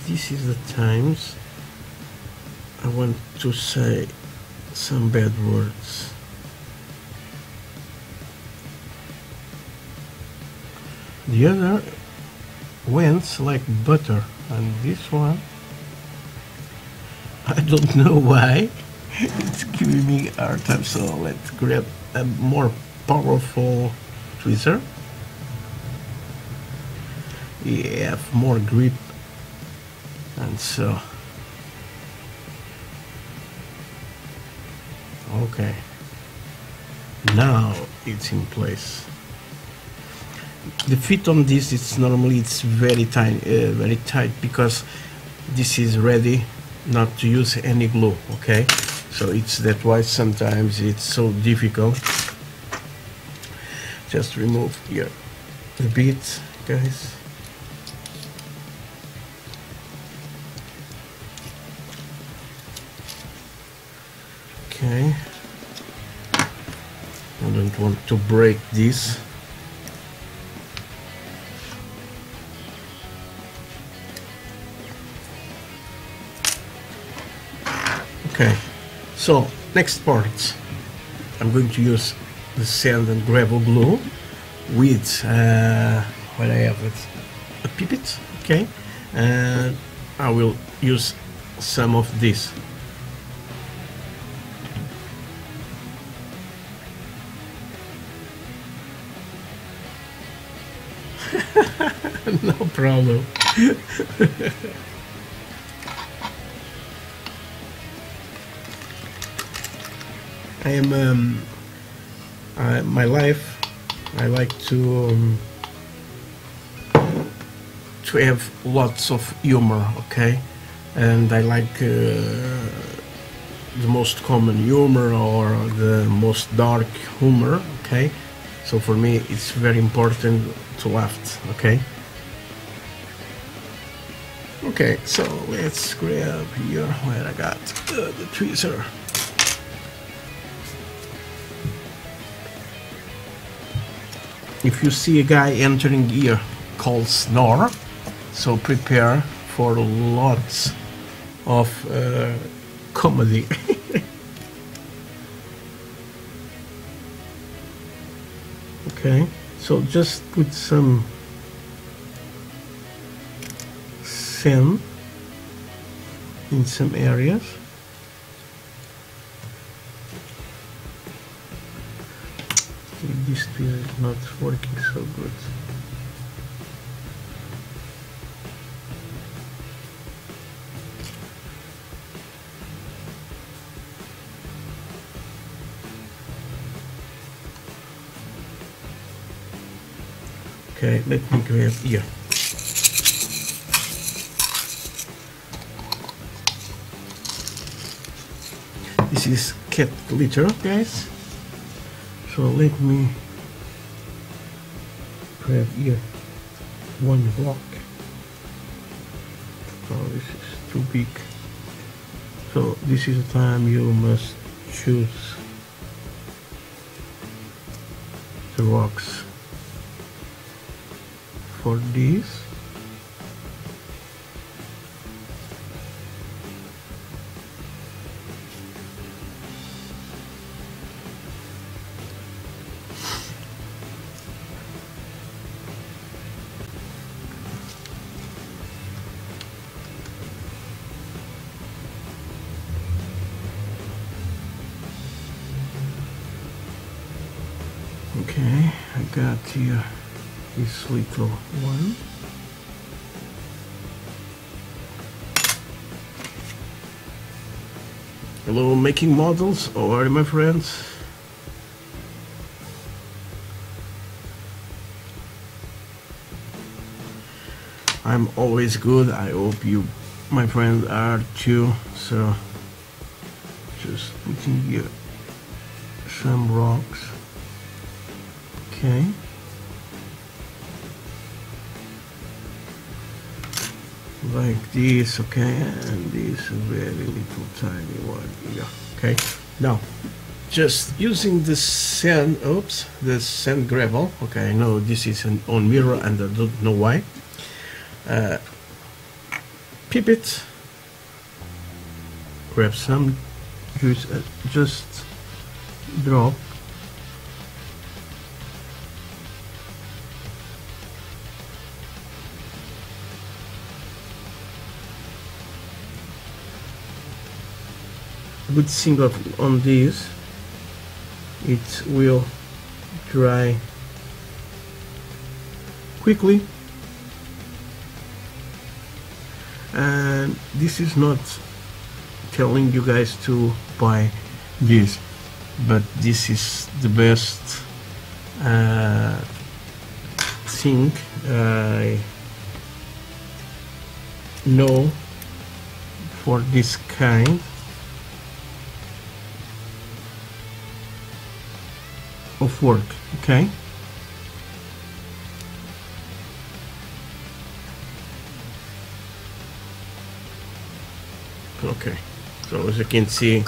This is the times I want to say some bad words. The other went like butter, and this one, I don't know why, it's giving me a hard time. So let's grab a more powerful tweezer. Yeah, more grip, and so okay, now it's in place. The fit on this is normally it's very tight, because this is ready not to use any glue. Okay, so it's that why sometimes it's so difficult. Just remove here the bits, guys. Okay, I don't want to break this. Okay, so next part, I'm going to use the sand and gravel glue with what I have, it a pipette. Okay, and I will use some of this. No problem. I am, my life, I like to have lots of humor, okay? And I like the most common humor or the most dark humor, okay? So for me, it's very important to laugh, okay? Okay, so let's grab here where I got the tweezer. If you see a guy entering here called Snore, so prepare for lots of comedy. Okay, so just put some sand in some areas. This piece is not working so good. Okay, let me grab here. This is cat litter, guys. So let me grab here one block. Oh, this is too big. So this is the time you must choose the rocks for this. Okay, I got here this little one. Hello, making models. How are you, my friends? I'm always good. I hope you, my friends, are too. So, just putting here some rocks. Okay. Like this, okay, and this very little tiny one, yeah, okay. Now, just using the sand, oops, the sand gravel, okay, I know this is an on mirror and I don't know why. Pip it, grab some juice, just drop. Good thing on this, it will dry quickly, and this is not telling you guys to buy this, but this is the best thing I know for this kind of work, okay? Okay, so as you can see,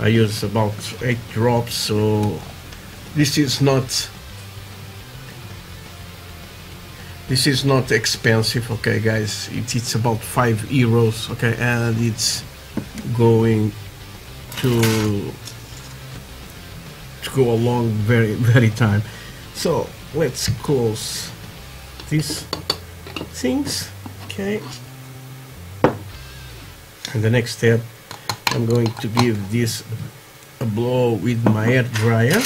I use about 8 drops, so this is not expensive, okay guys? It's about €5, okay, and it's going to go along very time. So let's close these things, okay, and the next step I'm going to give this a blow with my air dryer,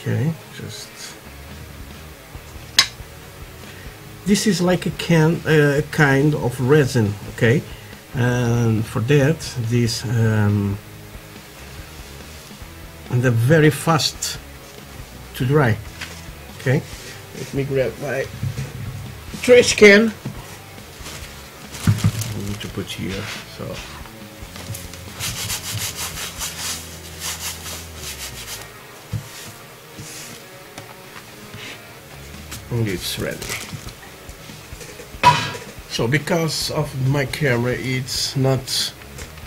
okay. Just this is like a kind of resin, okay, and for that this and they're very fast to dry, okay. Let me grab my trash can. I need to put here, so and it's ready. So because of my camera it's not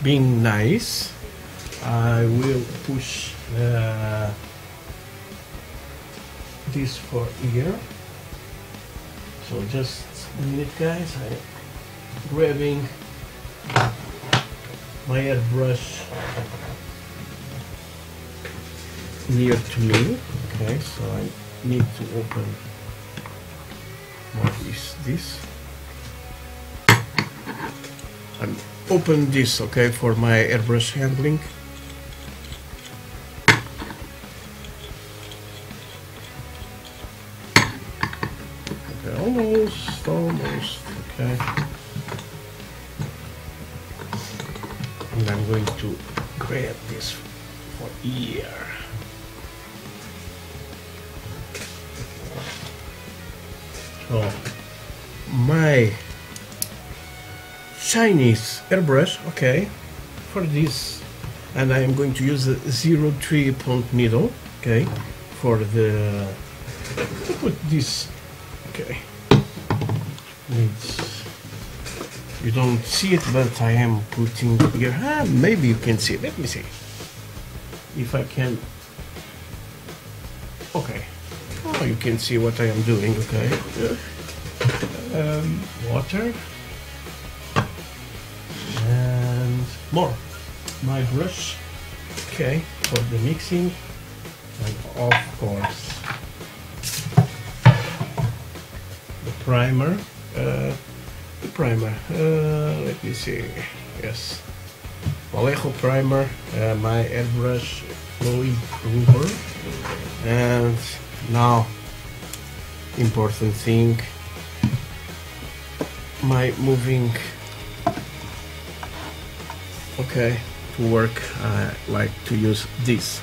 being nice, I will push this for here. So just a minute guys, I'm grabbing my airbrush near to me, okay, so I need to open what is this. I'm open this, okay, for my airbrush handling. Almost, okay, and I'm going to grab this for here. So my Chinese airbrush, okay, for this, and I am going to use a 0.3-point needle, okay, for the put this, okay. It's, you don't see it, but I am putting here. Ah, maybe you can see it. Let me see if I can. Okay. Oh, you can see what I am doing. Okay. Water and more. My brush. Okay, for the mixing, and of course the primer. Let me see, yes, Vallejo primer, my airbrush flowing rubber, and now important thing, my moving okay, to work like to use this.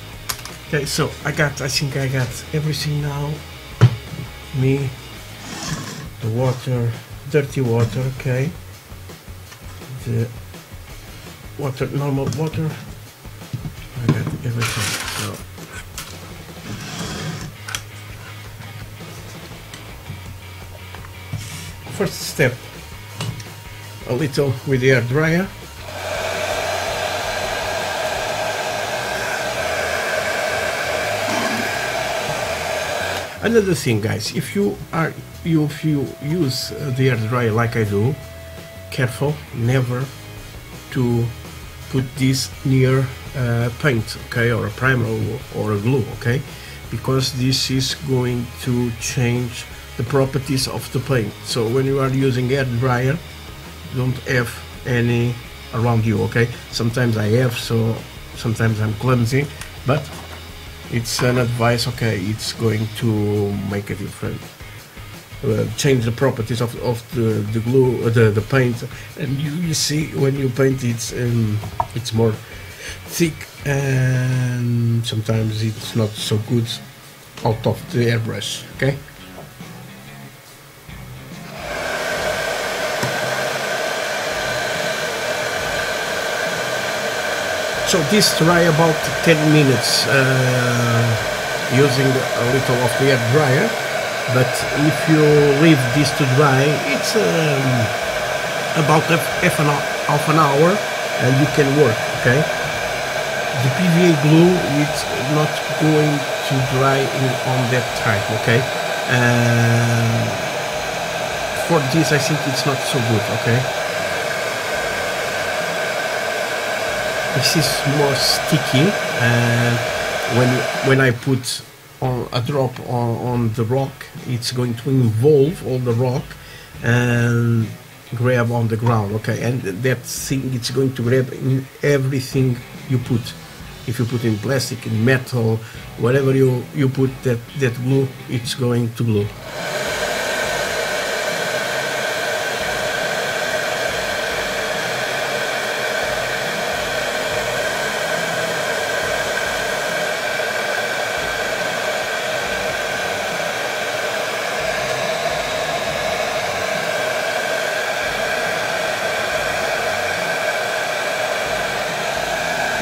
Okay, so I think I got everything now. Me, the water, dirty water, okay, the water, normal water, I got everything. So first step, a little with the air dryer. Another thing, guys, if you use the air dryer like I do, careful never to put this near paint, okay, or a primer or a glue, okay, because this is going to change the properties of the paint. So when you are using air dryer, don't have any around you, okay. Sometimes I have, so sometimes I'm clumsy, but it's an advice, okay, it's going to make a difference, change the properties of the glue, the paint, and you see when you paint it's more thick and sometimes it's not so good out of the airbrush, okay. So this dry about 10 minutes using a little of the air dryer, but if you leave this to dry, it's about half an hour and you can work, okay? The PVA glue is not going to dry on that time, okay? For this I think it's not so good, okay? This is more sticky, and when I put on a drop on the rock, it's going to involve all the rock and grab on the ground, okay, and that thing it's going to grab in everything you put. If you put in plastic, in metal, whatever you put that glue, it's going to glue.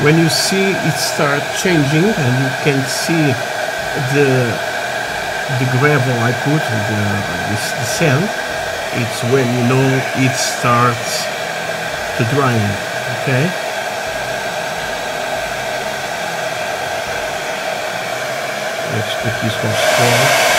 When you see it start changing, and you can see the gravel I put, the sand, it's when you know it starts to drying, okay? Let's put this one strong.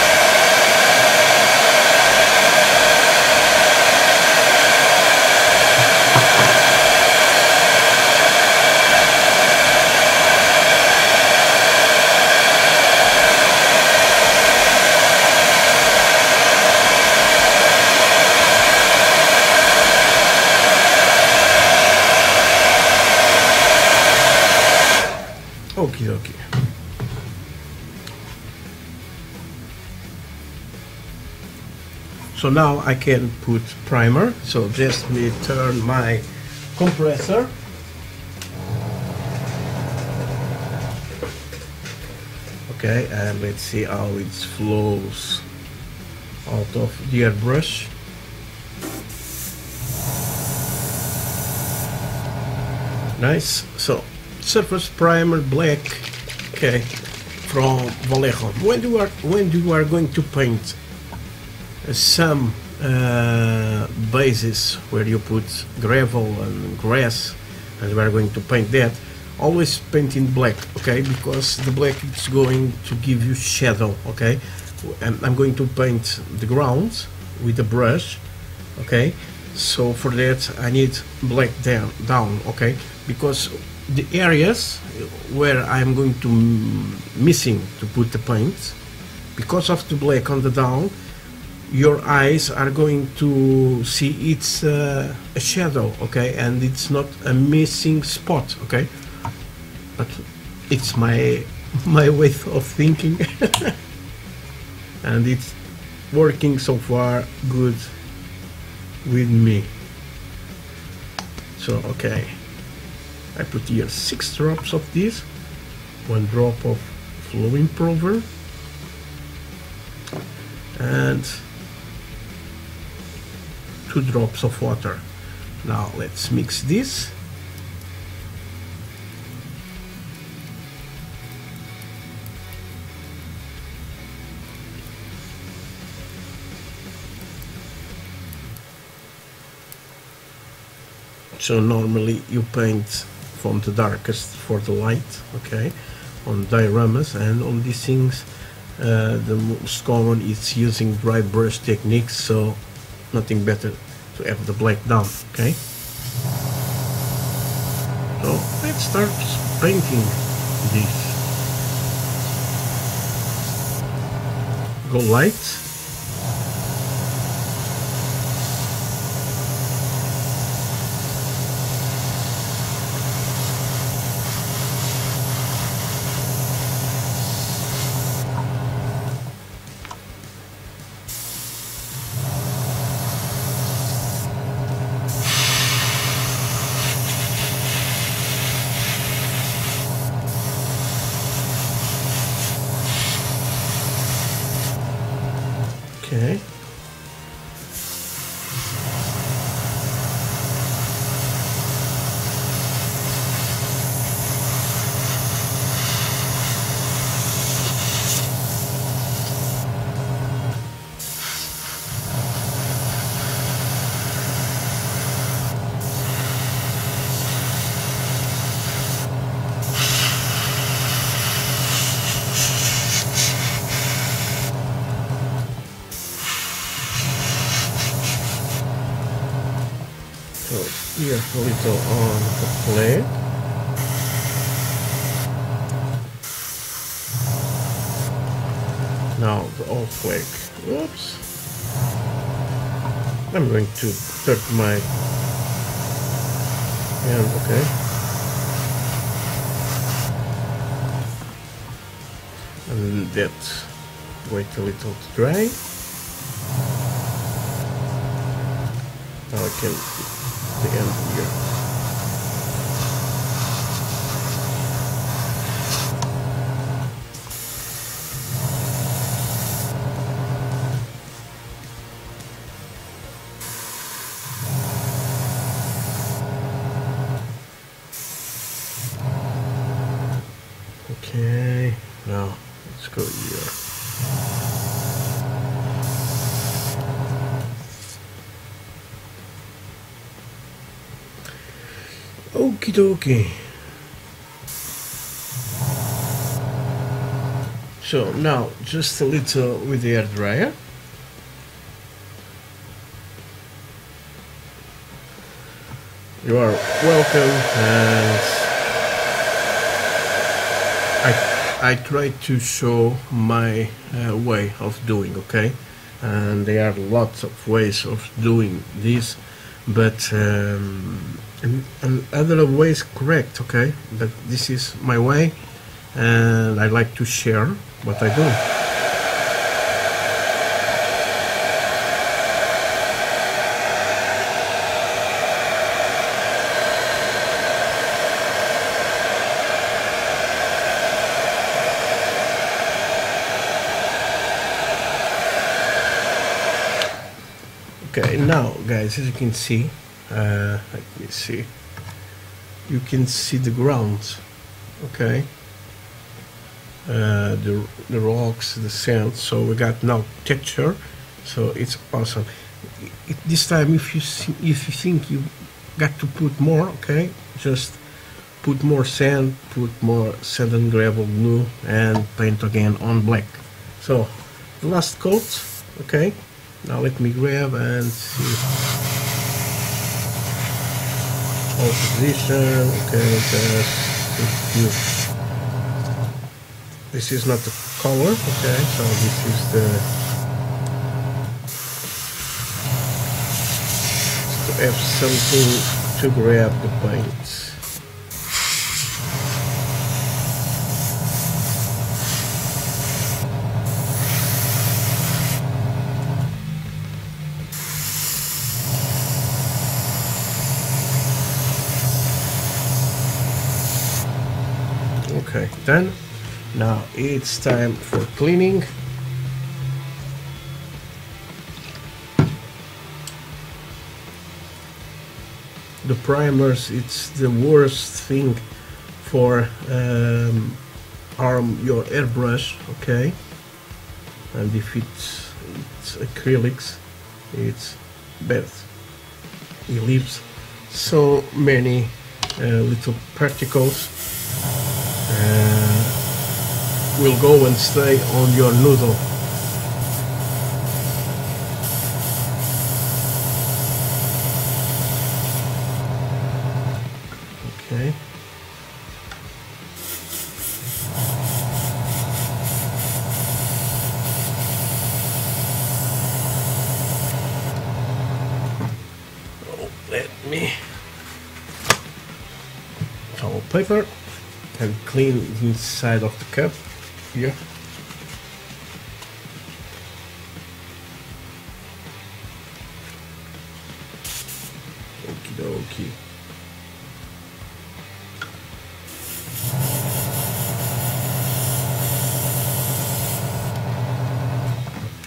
Okay. So now I can put primer. So just me turn my compressor. Okay, and let's see how it flows out of the airbrush. Nice. So surface primer black, okay, from Vallejo. When you are going to paint some bases where you put gravel and grass, and we are going to paint that, always paint in black, okay, because the black is going to give you shadow, okay. And I'm going to paint the ground with a brush, okay. So for that I need black down, okay, because the areas where I'm going to missing to put the paint, because of the black on the down, your eyes are going to see it's a shadow, okay, and it's not a missing spot, okay, but it's my way of thinking. And it's working so far good with me. So okay, I put here 6 drops of this, 1 drop of flow improver, and 2 drops of water. Now let's mix this. So normally you paint from the darkest for the light, okay, on dioramas and on these things. The most common is using dry brush techniques, so nothing better to have the black down, okay? So let's start painting this. Go light. Okay. A little on the plate. Now the old flake. Whoops. I'm going to dirt my hand, okay. And that wait a little to dry. Now I can the end here. Okay, now let's go here. Okie dokie. So now just a little with the air dryer. You are welcome, and I try to show my way of doing, okay? And there are lots of ways of doing this, but and other ways correct, okay, but this is my way, and I like to share what I do. Okay, now guys, as you can see, let me see, you can see the ground, okay, the rocks, the sand, so we got now texture, so it's awesome. This time, if you think you got to put more, okay, just put more sand, and gravel blue, and paint again on black. So the last coat, okay. Now let me grab and see. All position, okay, just this is not the color, okay, so this is to have something to grab the paint. Okay, then now it's time for cleaning. The primers, it's the worst thing for arm your airbrush, okay? And if it's acrylics, it's bad. It leaves so many little particles will go and stay on your noodle. Okay. Paper and clean inside of the cup here. Okie dokie.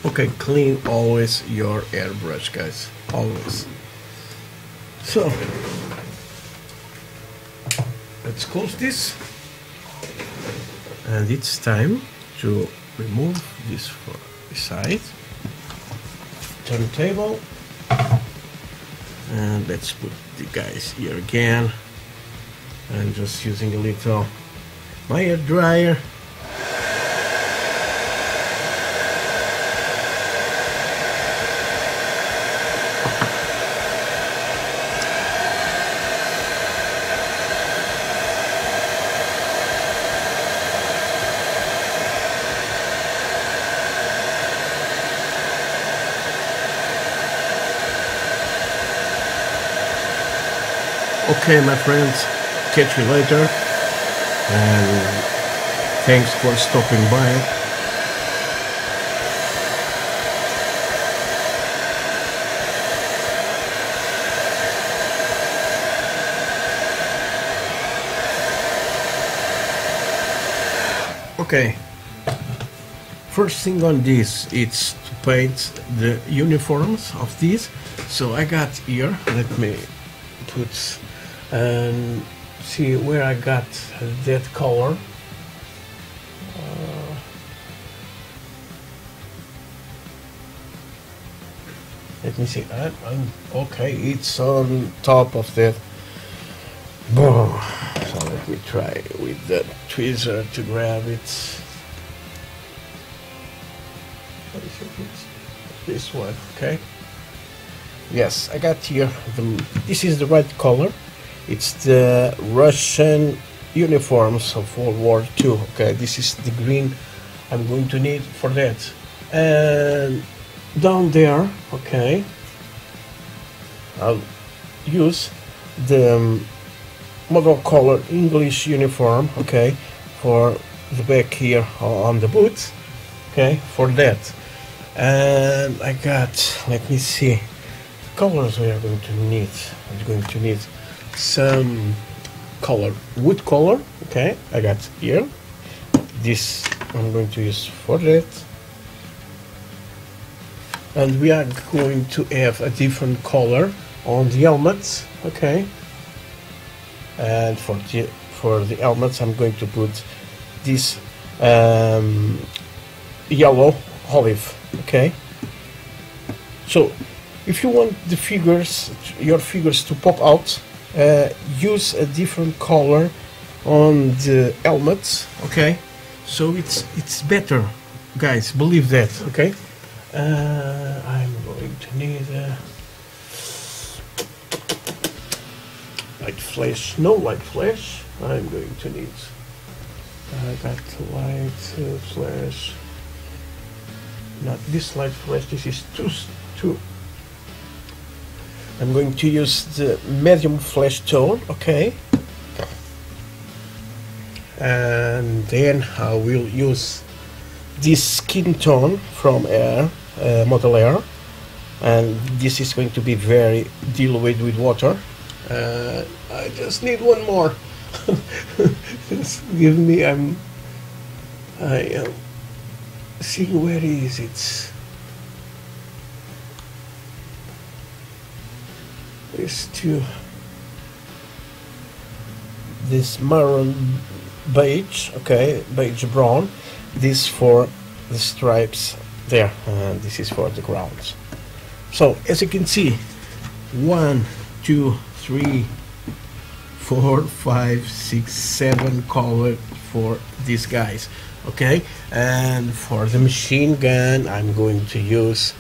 Okay, clean always your airbrush, guys. Always. So. Let's close this, and it's time to remove this from the side, turntable, and let's put the guys here again. I'm just using a little my hair dryer. Okay, my friends, catch you later, and thanks for stopping by. Okay, first thing on this, it's to paint the uniforms of these. So I got here, let me put and see where I got that color. Let me see. Okay, it's on top of that. Boom. So let me try with the tweezer to grab it. I think it's this one. Okay. Yes, I got here. This is the right color. It's the Russian uniforms of World War II. Okay, this is the green I'm going to need for that. And down there, okay, I'll use the model color English uniform, okay, for the back here on the boot, okay, for that. And I got, let me see, the colors we are going to need. I'm going to need some color, wood color. Okay, I got here. This I'm going to use for that. And we are going to have a different color on the helmets. Okay. And for the helmets, I'm going to put this yellow olive. Okay. So, if you want the figures, your figures to pop out, use a different color on the helmets, okay? So it's better, guys, believe that, okay? I'm going to need a light flash, no light flash. I'm going to need that light flash, not this light flash, this is too. I'm going to use the medium flesh tone, okay, and then I will use this skin tone from air, Model Air, and this is going to be very diluted with water. I just need one more. Just give me. I am seeing where is it. It's to this maroon beige, okay, beige brown. This for the stripes there, and this is for the grounds. So as you can see, 1, 2, 3, 4, 5, 6, 7 colored for these guys, okay. And for the machine gun, I'm going to use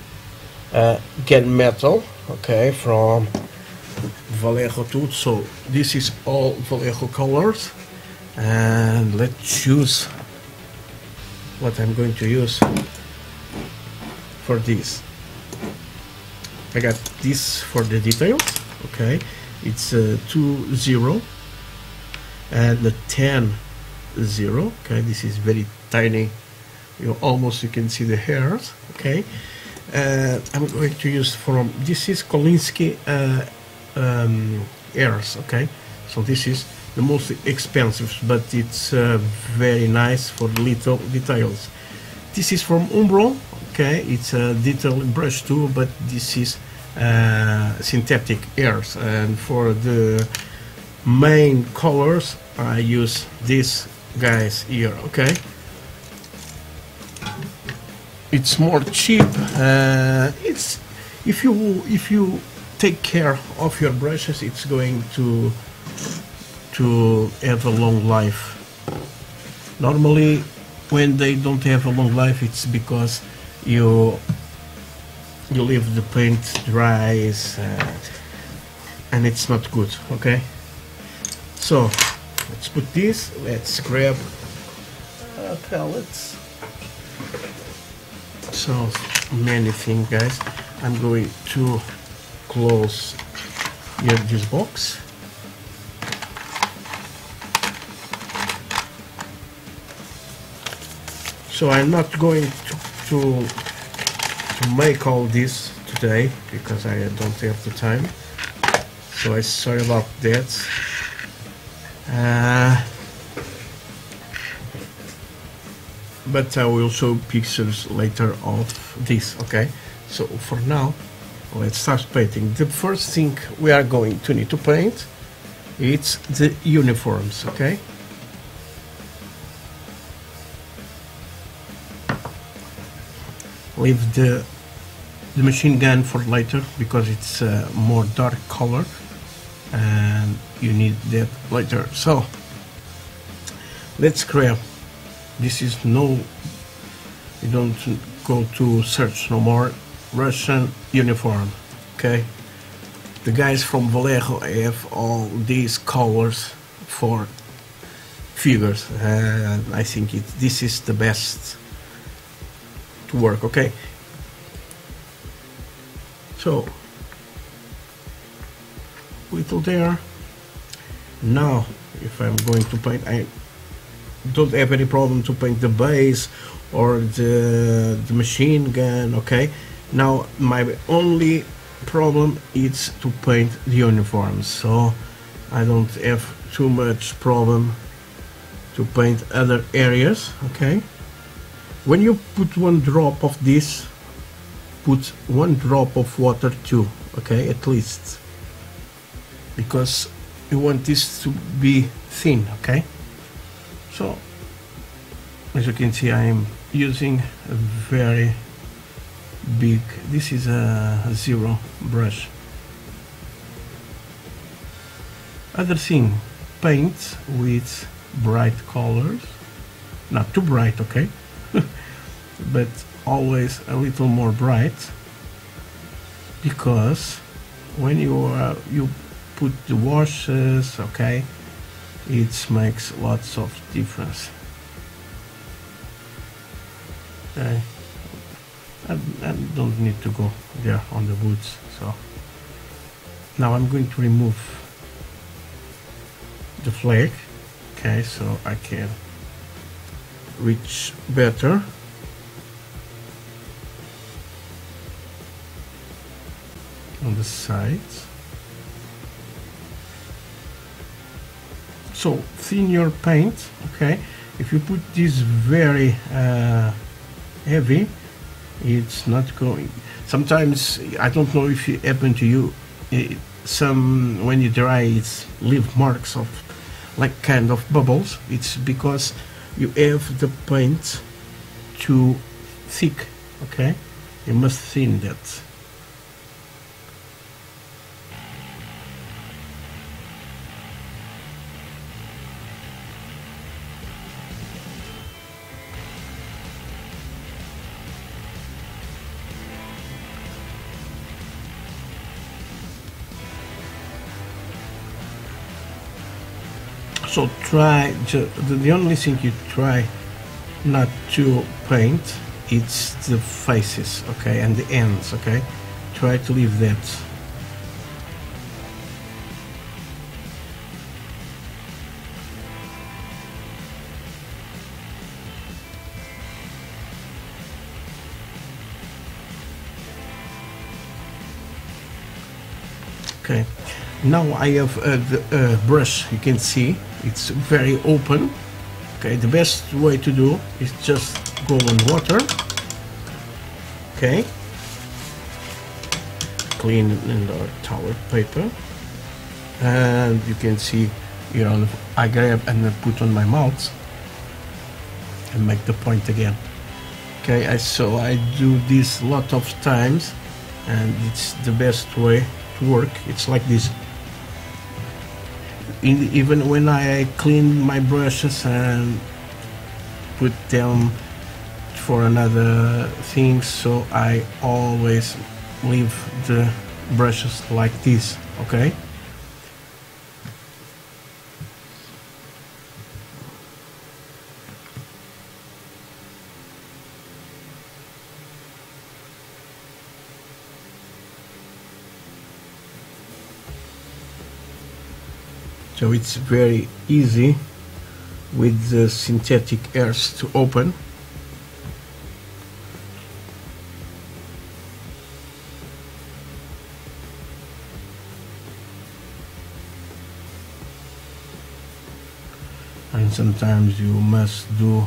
gunmetal, okay, from Vallejo too. So this is all Vallejo colors, and let's choose what I'm going to use for this. I got this for the details, okay. It's a 2-0 and a 10-0, okay. This is very tiny, you can see the hairs, okay. I'm going to use from, this is Kolinsky hairs, okay. So this is the most expensive, but it's very nice for little details. This is from Umbro, okay. It's a detail brush too, but this is synthetic hairs. And for the main colors, I use these guys here, okay. It's more cheap. It's if you take care of your brushes, it's going to have a long life. Normally, when they don't have a long life, it's because you leave the paint dries, and it's not good, okay. So let's put this. Let's grab pellets. So many things, guys. I'm going to close here this box. So I'm not going to make all this today because I don't have the time. So I'm sorry about that. But I will show pictures later of this, okay. So for now, let's start painting. The first thing we are going to need to paint is the uniforms, okay. Leave the machine gun for later because it's a more dark color and you need that later. So let's grab, this is no, you don't go to search no more, Russian uniform, okay. The guys from Vallejo have all these colors for figures, and I think this is the best work, okay. So little there. Now if I'm going to paint, I don't have any problem to paint the base or the machine gun, okay. Now my only problem is to paint the uniforms, so I don't have too much problem to paint other areas, okay. When you put one drop of this, put one drop of water too, okay, at least, because you want this to be thin, okay. So as you can see, I am using a very big, this is a 0 brush. Other thing, paint with bright colors, not too bright, okay. But always a little more bright, because when you put the washes, okay, it makes lots of difference. Okay. I don't need to go there on the woods. So now I'm going to remove the flag, okay, so I can reach better. On the sides. So thin your paint, okay. If you put this very heavy, it's not going. Sometimes I don't know if it happened to you. Some when you dry, it's leave marks of like kind of bubbles. It's because you have the paint too thick. Okay, you must thin that. So try the only thing you try not to paint it's the faces, okay, and the ends, okay. Try to leave that. Okay, now I have the brush. You can see it's very open. Okay, the best way to do is just go on water. Okay, clean our towel paper, and you can see here on I grab and I put on my mouth and make the point again. Okay, so I do this a lot of times, and it's the best way to work. It's like this. Even when I clean my brushes and put them for another thing, so I always leave the brushes like this, okay? So it's very easy with the synthetic hairs to open. And sometimes you must do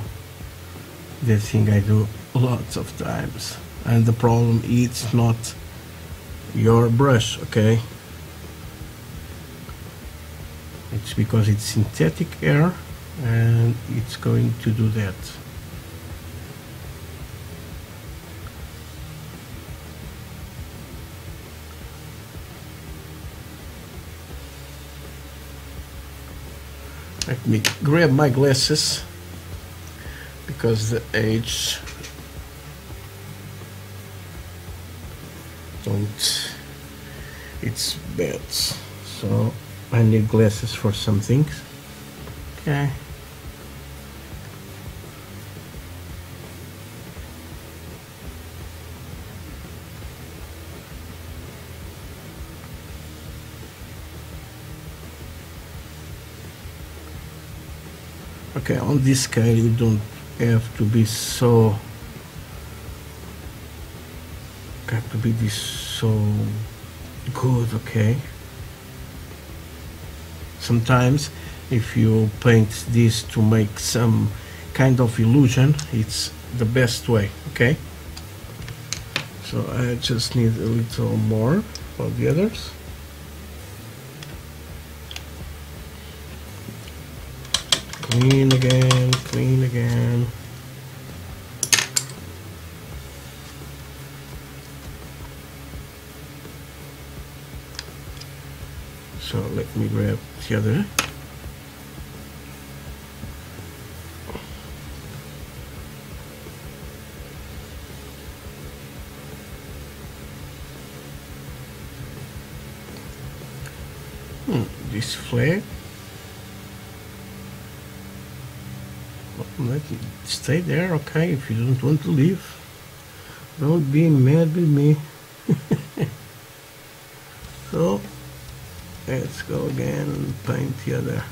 the thing I do lots of times. And the problem is not your brush, okay? It's because it's synthetic air and it's going to do that. Let me grab my glasses because the age it's bad, so I need glasses for some things. Okay. Okay, on this scale you don't have to be so good, okay? Sometimes if you paint this to make some kind of illusion, it's the best way, okay? So I just need a little more for the others. Clean again, clean again. So let me grab the other. This flag. Let it stay there, okay? If you don't want to leave, don't be mad with me. So let's go again and paint the other.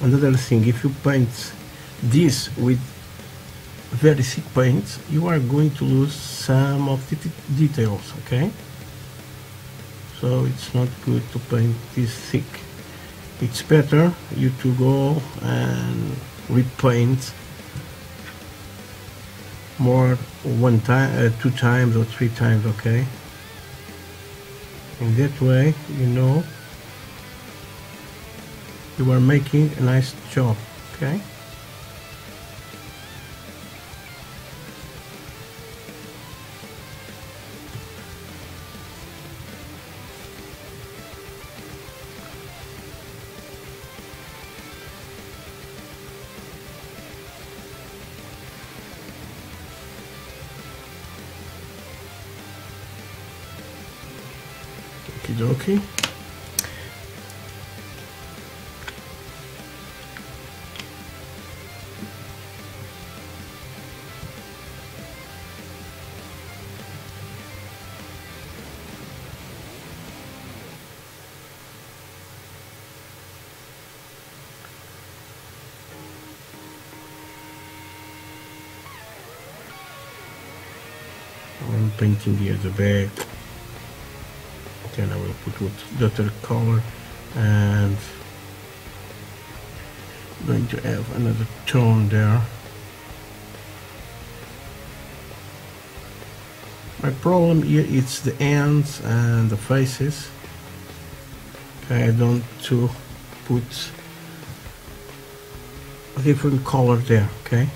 Another thing, if you paint this with very thick paint, you are going to lose some of the details, okay? So it's not good to paint this thick. It's better you to go and repaint more one time, two times or three times, okay? In that way, you know, you are making a nice job, okay? Okay. I'm painting here the back. Then I will put with water color, and I'm going to have another tone there. My problem here is the ends and the faces. I don't to put a different color there, okay?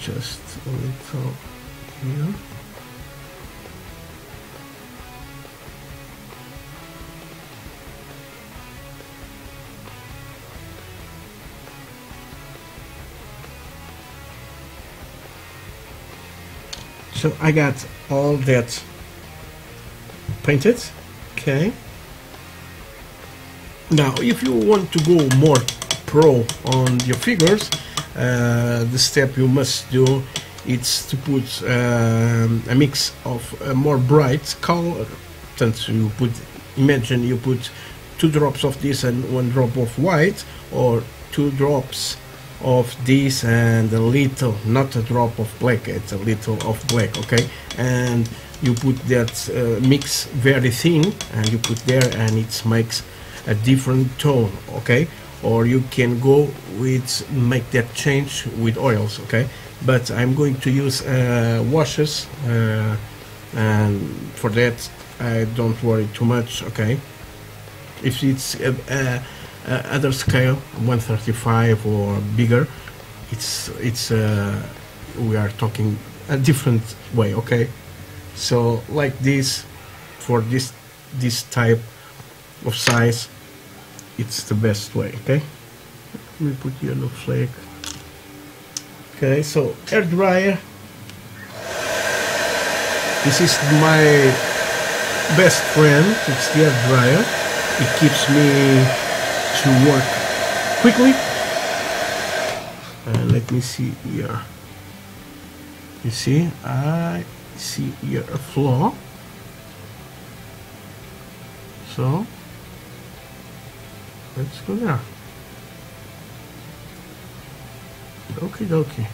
Just a little here. So I got all that painted. Okay. Now, if you want to go more pro on your figures, the step you must do is to put a mix of more bright color. Since you put, imagine you put 2 drops of this and 1 drop of white, or 2 drops of this and a little, not a drop of black, it's a little of black, okay? And you put that mix very thin and you put there, and it makes a different tone, okay? Or you can go with, make that change with oils, okay? But I'm going to use washes, and for that I don't worry too much, okay? If it's other scale, 135 or bigger, it's we are talking a different way, okay? So like this, for this type of size, it's the best way, okay? Let me put yellow flake. Okay, so air dryer. This is my best friend. It's the air dryer. It keeps me to work quickly. And let me see here. You see, I see here a flaw. So let's go there. Okie dokie.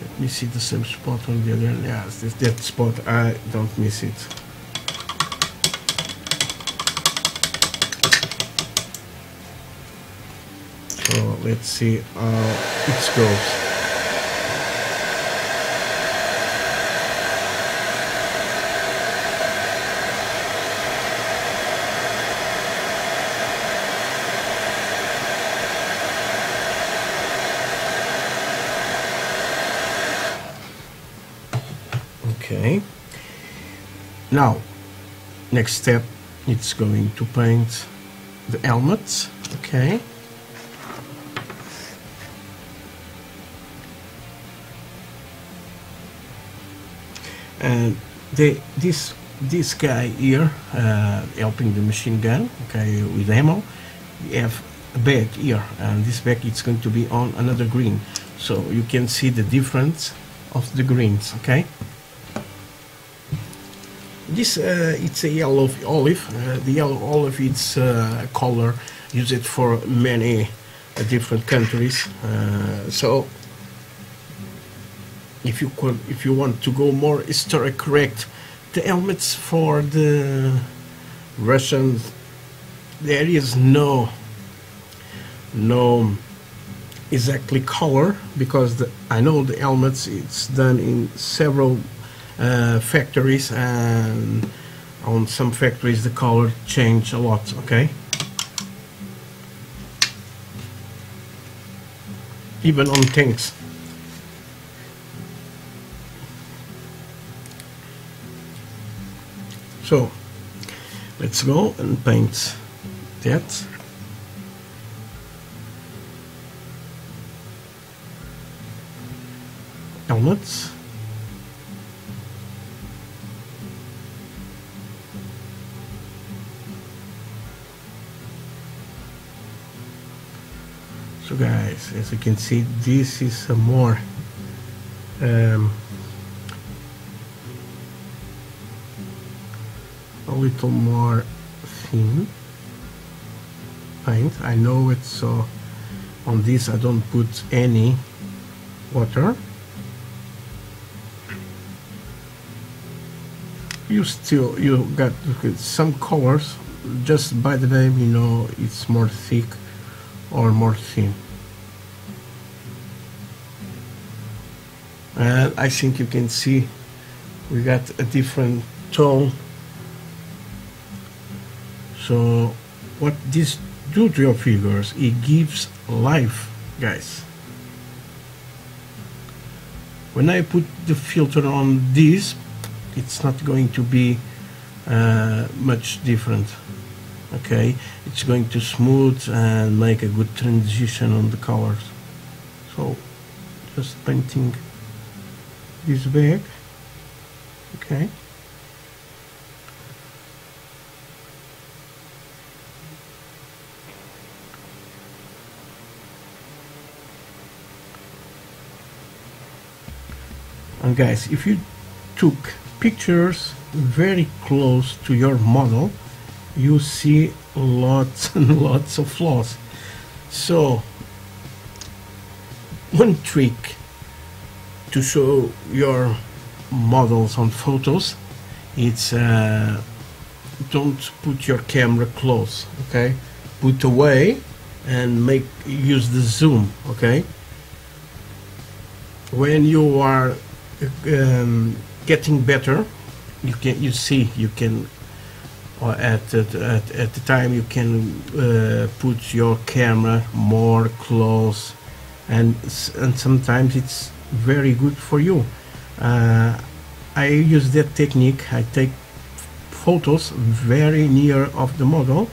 Let me see the same spot on the other. Yes, it's that spot. I don't miss it. So let's see how it goes. Okay, now next step, it's going to paint the helmet. Okay, and this guy here helping the machine gun, okay, with ammo. We have a bag here, and this bag it's going to be on another green, so you can see the difference of the greens. Okay. This it's a yellow olive. The yellow olive it's a color used for many different countries. So if you want to go more historic correct, the helmets for the Russians, there is no exactly color, because I know the helmets it's done in several factories, and on some factories the color change a lot. Okay, even on tanks. So let's go and paint that. Helmets. So guys, as you can see, this is a more a little more thin paint. I know it, so on this I don't put any water. You got some colors just by the name, you know, it's more thick or more thin, and I think you can see we got a different tone. So what this do to your figures, it gives life, guys. When I put the filter on this, it's not going to be much different. Okay, it's going to smooth and make a good transition on the colors. So just painting this bag. Okay, and guys, if you took pictures very close to your model, you see lots and lots of flaws. So one trick to show your models on photos, it's don't put your camera close. Okay, put away and use the zoom. Okay, when you are getting better, you can at the time you can put your camera more close, and sometimes it's very good for you. I use that technique. I take photos very near of the model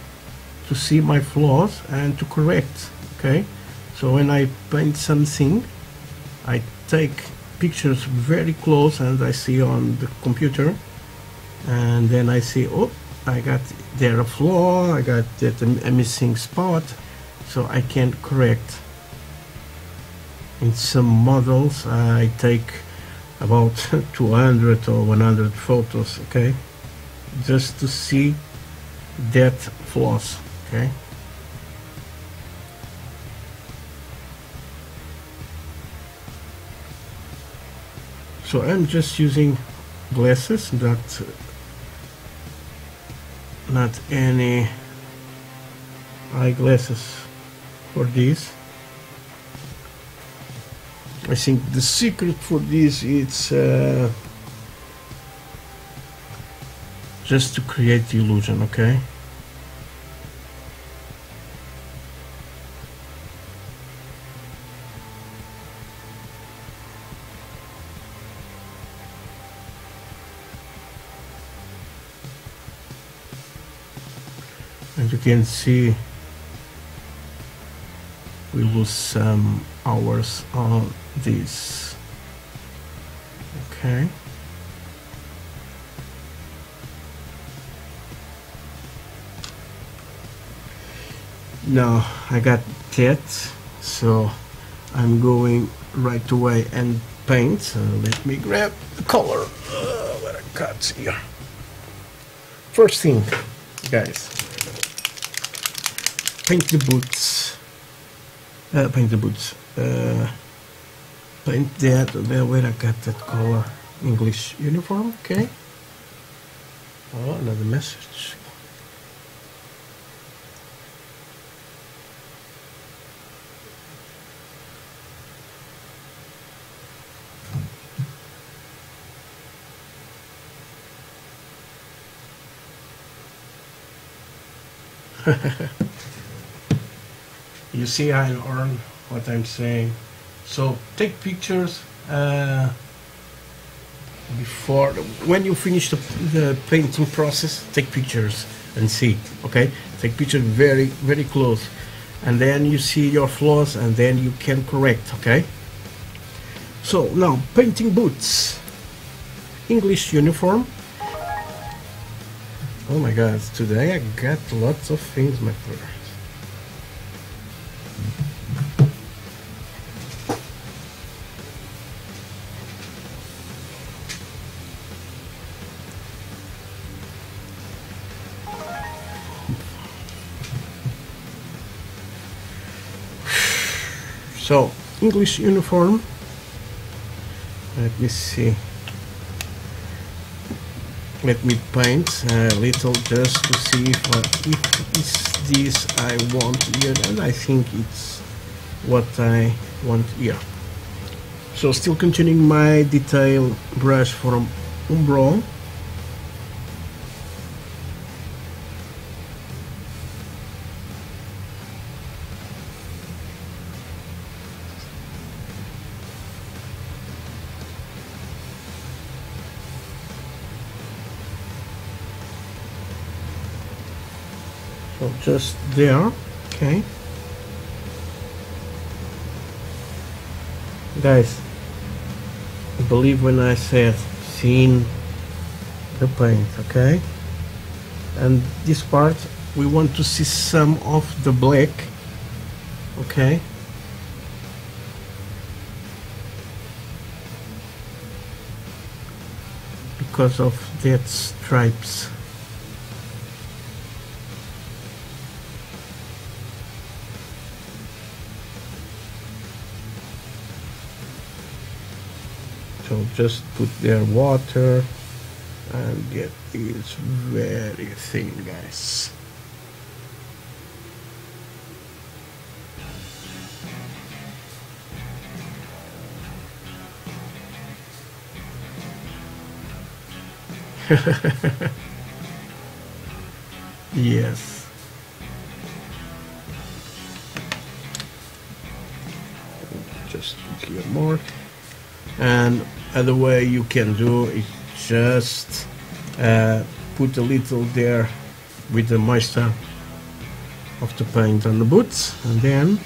to see my flaws and to correct. Okay, so when I paint something, I take pictures very close and I see on the computer, and then I see, oh, I got there a flaw, I got that a missing spot, so I can correct. In some models I take about 200 or 100 photos, okay, just to see that flaws. Okay, so I'm just using glasses, not any eyeglasses for this. I think the secret for this is just to create the illusion, okay? And you can see we lose some hours on this, okay? Now I got that, so I'm going right away and paint. So let me grab the color. What I got here. First thing, guys, paint the boots. Paint that. Where I got that color? English uniform. Okay. Oh, another message. You see, I learn what I'm saying. So take pictures before, when you finish the painting process. Take pictures and see. Okay, take pictures very, very close, and then you see your flaws, and then you can correct. Okay. So now painting boots, English uniform. Oh my God, today I got lots of things, my friend. So, English uniform. Let me see. Let me paint a little just to see if it's this I want here, and I think it's what I want here. So still continuing my detail brush from Umbro. Just there, okay, guys. I believe when I said thin the paint, okay. And this part we want to see some of the black, okay. Because of that stripes. Just put their water and get it's very thin, guys. Yes, just here more. And other way you can do is just put a little there with the moisture of the paint on the boots, and then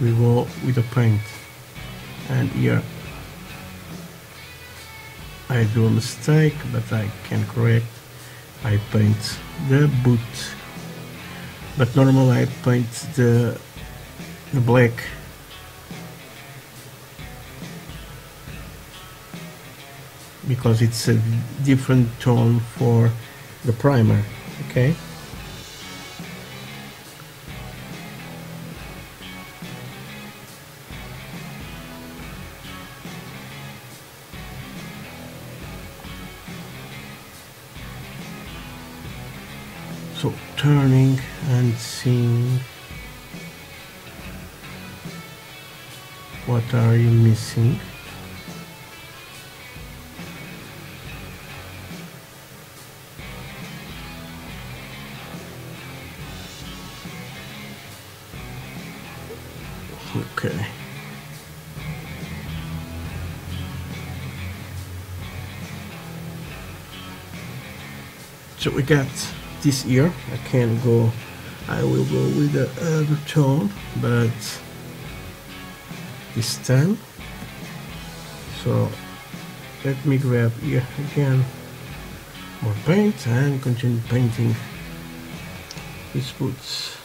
we go with the paint. And here I do a mistake, but I can correct. I paint the boot, but normally I paint the black. Because it's a different tone for the primer, okay? So turning and seeing What are you missing? Okay. So we got this here. I can go. I will go with the other tone, but this time. So let me grab here again more paint and continue painting these boots.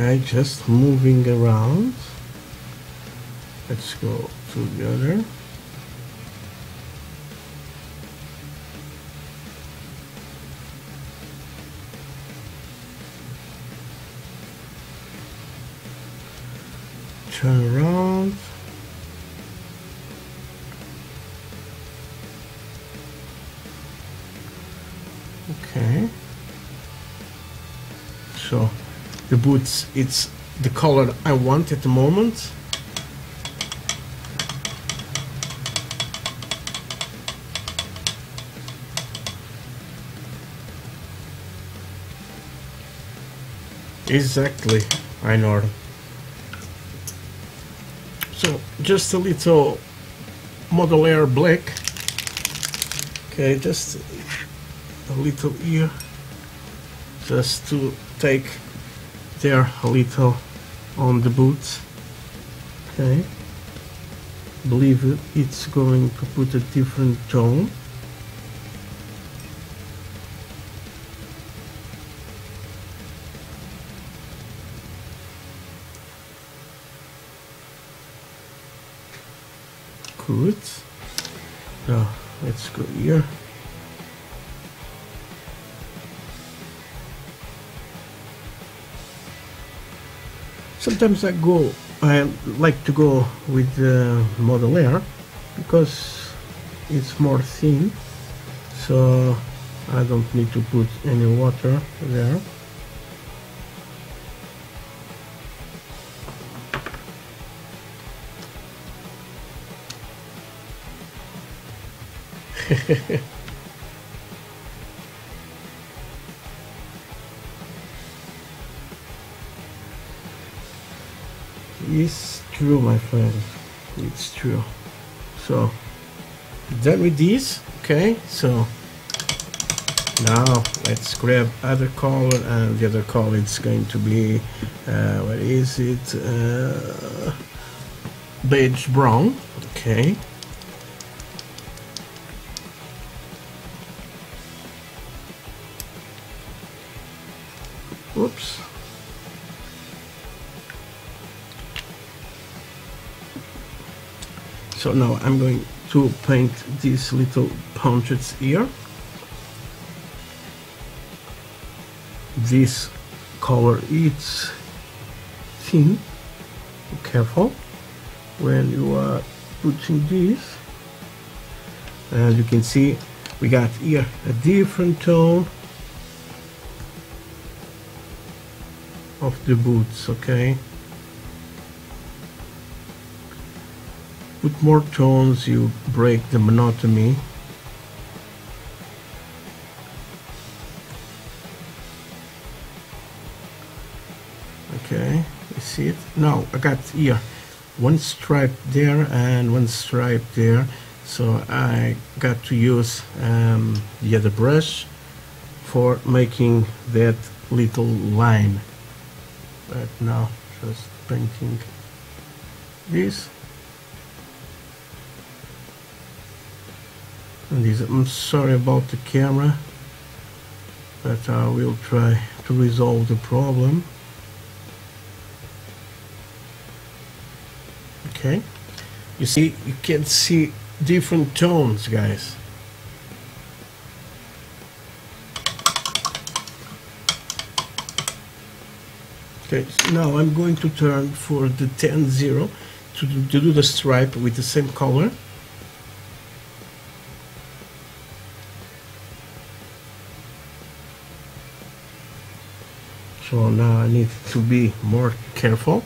Okay, just moving around. Let's go to the other. Turn around. Okay. So the boots, it's the color I want at the moment. Exactly, I know. So just a little modelair black. Okay, just a little here, just to take there a little on the boots. Okay, believe it's going to put a different tone. Good. Now let's go here. Sometimes I like to go with the model layer because it's more thin, so I don't need to put any water there. It's true, my friend, it's true. So done with this. Okay, so now let's grab other color, and the other color is going to be where is it, beige brown. Okay, oops. So now I'm going to paint these little punctures here. This color is thin. Be careful when you are putting this. As you can see, we got here a different tone of the boots. Okay. With more tones, you break the monotony. Okay, you see it? Now, I got here one stripe there and one stripe there. So I got to use the other brush for making that little line. But now, just painting this. And this, I'm sorry about the camera, but I will try to resolve the problem. Okay, You see, you can see different tones, guys. Okay, so now I'm going to turn for the 10-0 to do the stripe with the same color. So now I need to be more careful.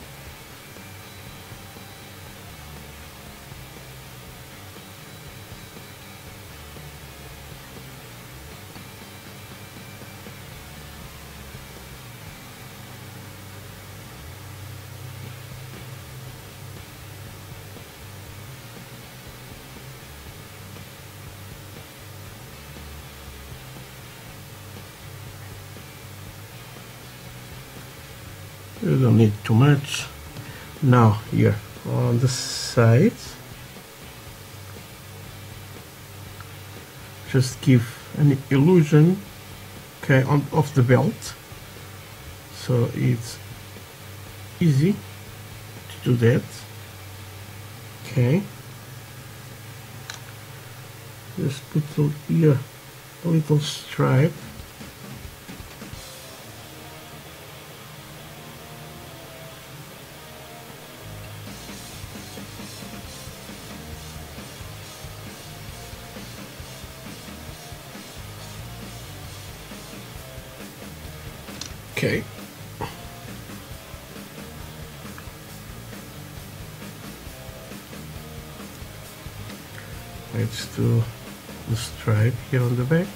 You don't need too much. Now here on the sides, just give an illusion, okay, of the belt. So it's easy to do that. Okay, just put here a little stripe. Okay. Let's do the stripe here on the back.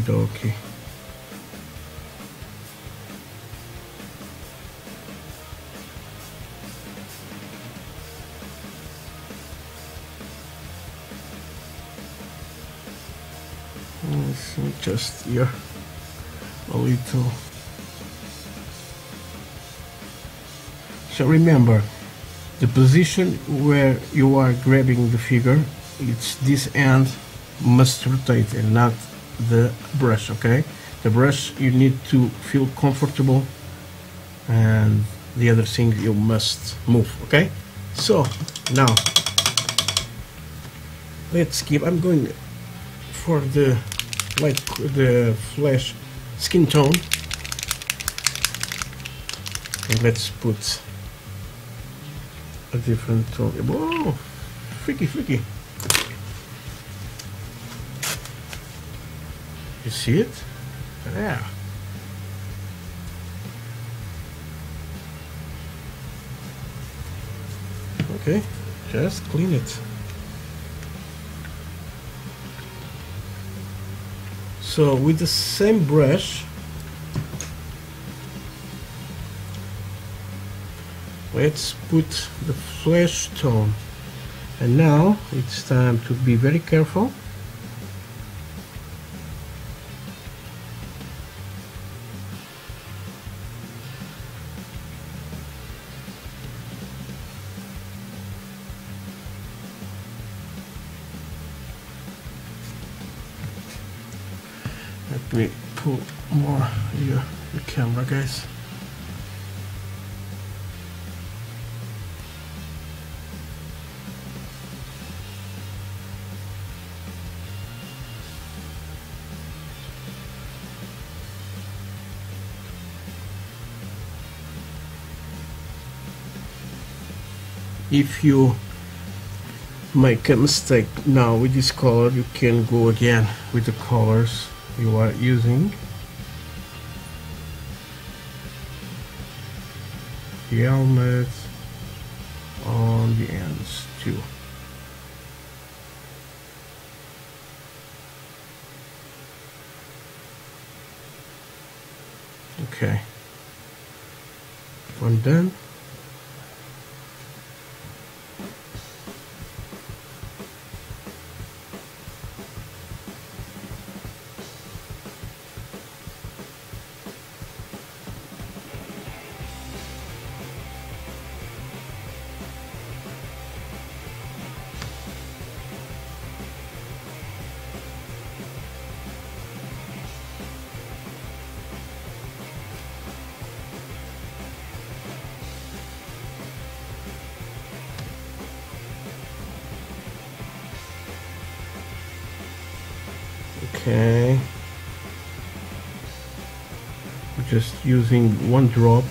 Okay. Just here a little. So remember, the position where you are grabbing the figure, it's this end must rotate and not the brush. Okay, the brush you need to feel comfortable, and the other thing you must move. Okay, so now let's give, I'm going for the light, the flesh skin tone, and let's put a different tone. Whoa, freaky. You see it? Yeah. Okay, just clean it. So with the same brush, let's put the flesh tone. And now it's time to be very careful. More here the camera, guys. if you make a mistake now with this color, you can go again with the colors you are using. The helmet on the ends too. Okay, one done. Okay, we're just using one drop.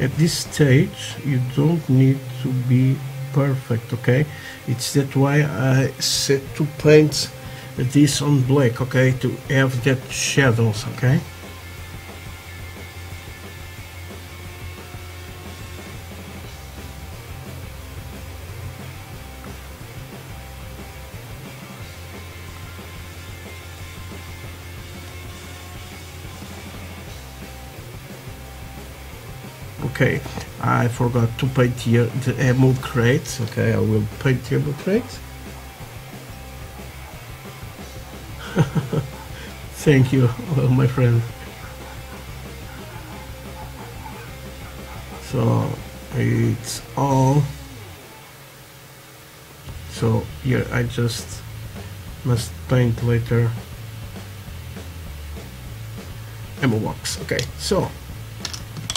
At this stage, you don't need to be perfect, okay? It's that why I said to paint this on black, okay? To have that shadows, okay? Okay, I forgot to paint here the ammo crates. Okay, I will paint the ammo crates. Thank you, my friend. So it's all. So here I just must paint later ammo box. Okay, so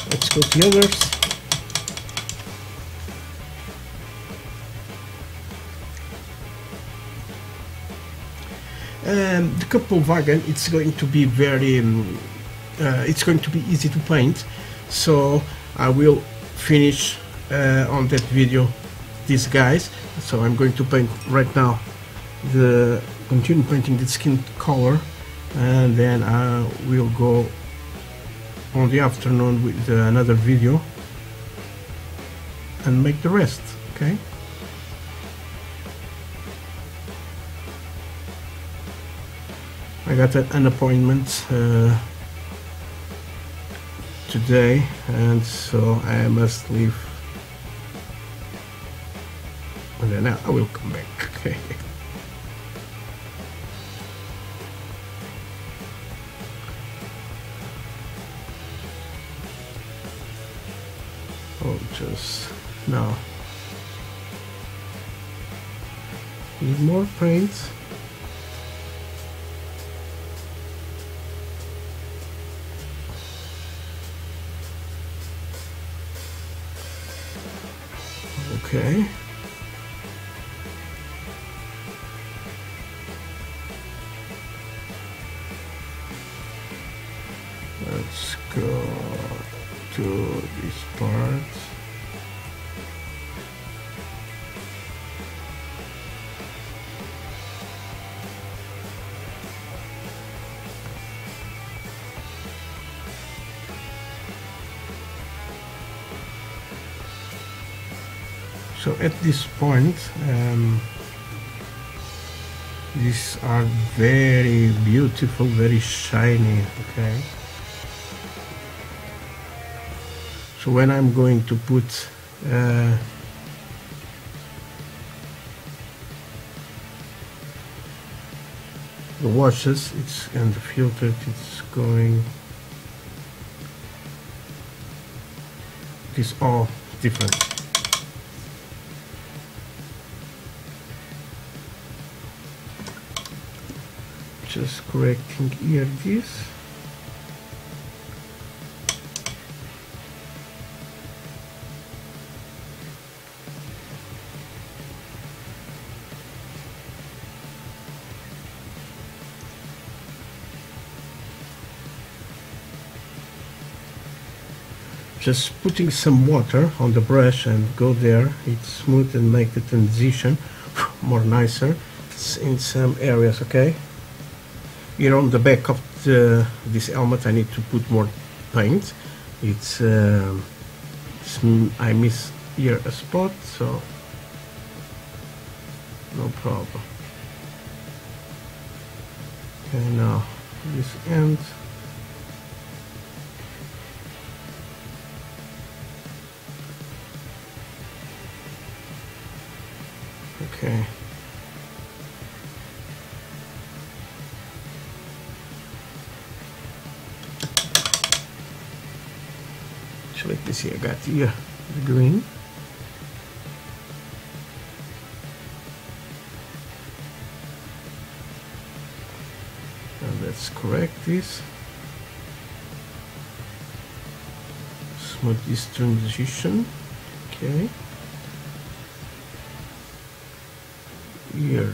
let's go to the others. The Kübelwagen, it's going to be very, it's going to be easy to paint, so I will finish on that video these guys. So I'm going to paint right now, the continue painting the skin color, and then I will go on the afternoon with another video and make the rest, okay? I got an appointment today, and so I must leave, and then I will come back, okay? Just now need more paint. Okay, let's go to this part. So at this point, these are very beautiful, very shiny, okay? So when I'm going to put the washes, it's and the filter, it's going this all different. Just correcting here this. just putting some water on the brush and go there, it's smooth and make the transition more nicer. It's in some areas, okay? Here on the back of this helmet I need to put more paint. I miss here a spot, so no problem. Okay, now this end. Okay. Actually, let me see. I got here the green. Let's correct this. Smooth this transition. Okay. Here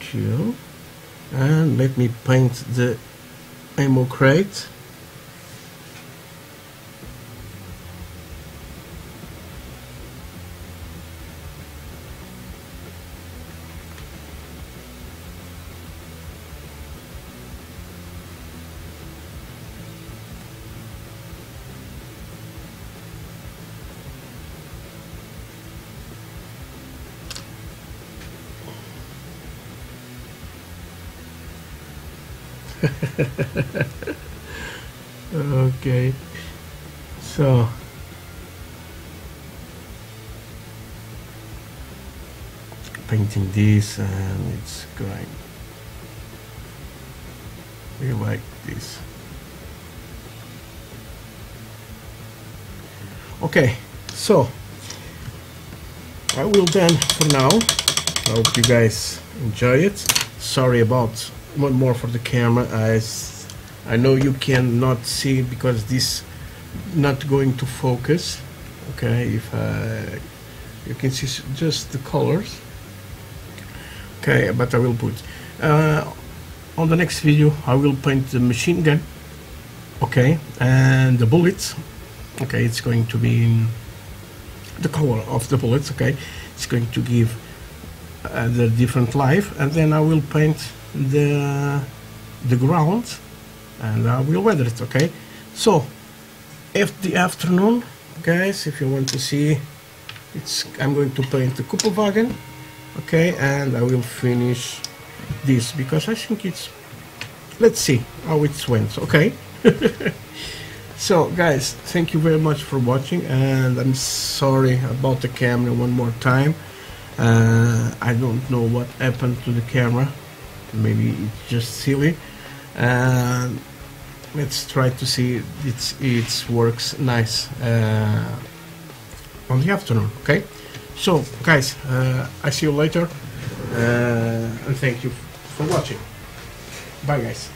too. And let me paint the ammo crate. Okay, so painting this and it's great. We like this. Okay, so I will done for now. I hope you guys enjoy it. Sorry about one more for the camera. I know you cannot see because this not going to focus. Okay, if you can see just the colors. Okay, but I will put on the next video I will paint the machine gun. Okay, and the bullets. Okay, it's going to be in the color of the bullets. Okay, it's going to give the different life, and then I will paint the ground and I will weather it. Okay, so after the afternoon, guys, if you want to see, it's I'm going to paint the Kübelwagen. Okay, and I will finish this because I think it's, let's see how it went. Okay. So guys, thank you very much for watching, and I'm sorry about the camera one more time. I don't know what happened to the camera. Maybe it's just silly, and let's try to see it works nice on the afternoon. Okay, so guys, I see you later, and thank you for watching. Bye guys.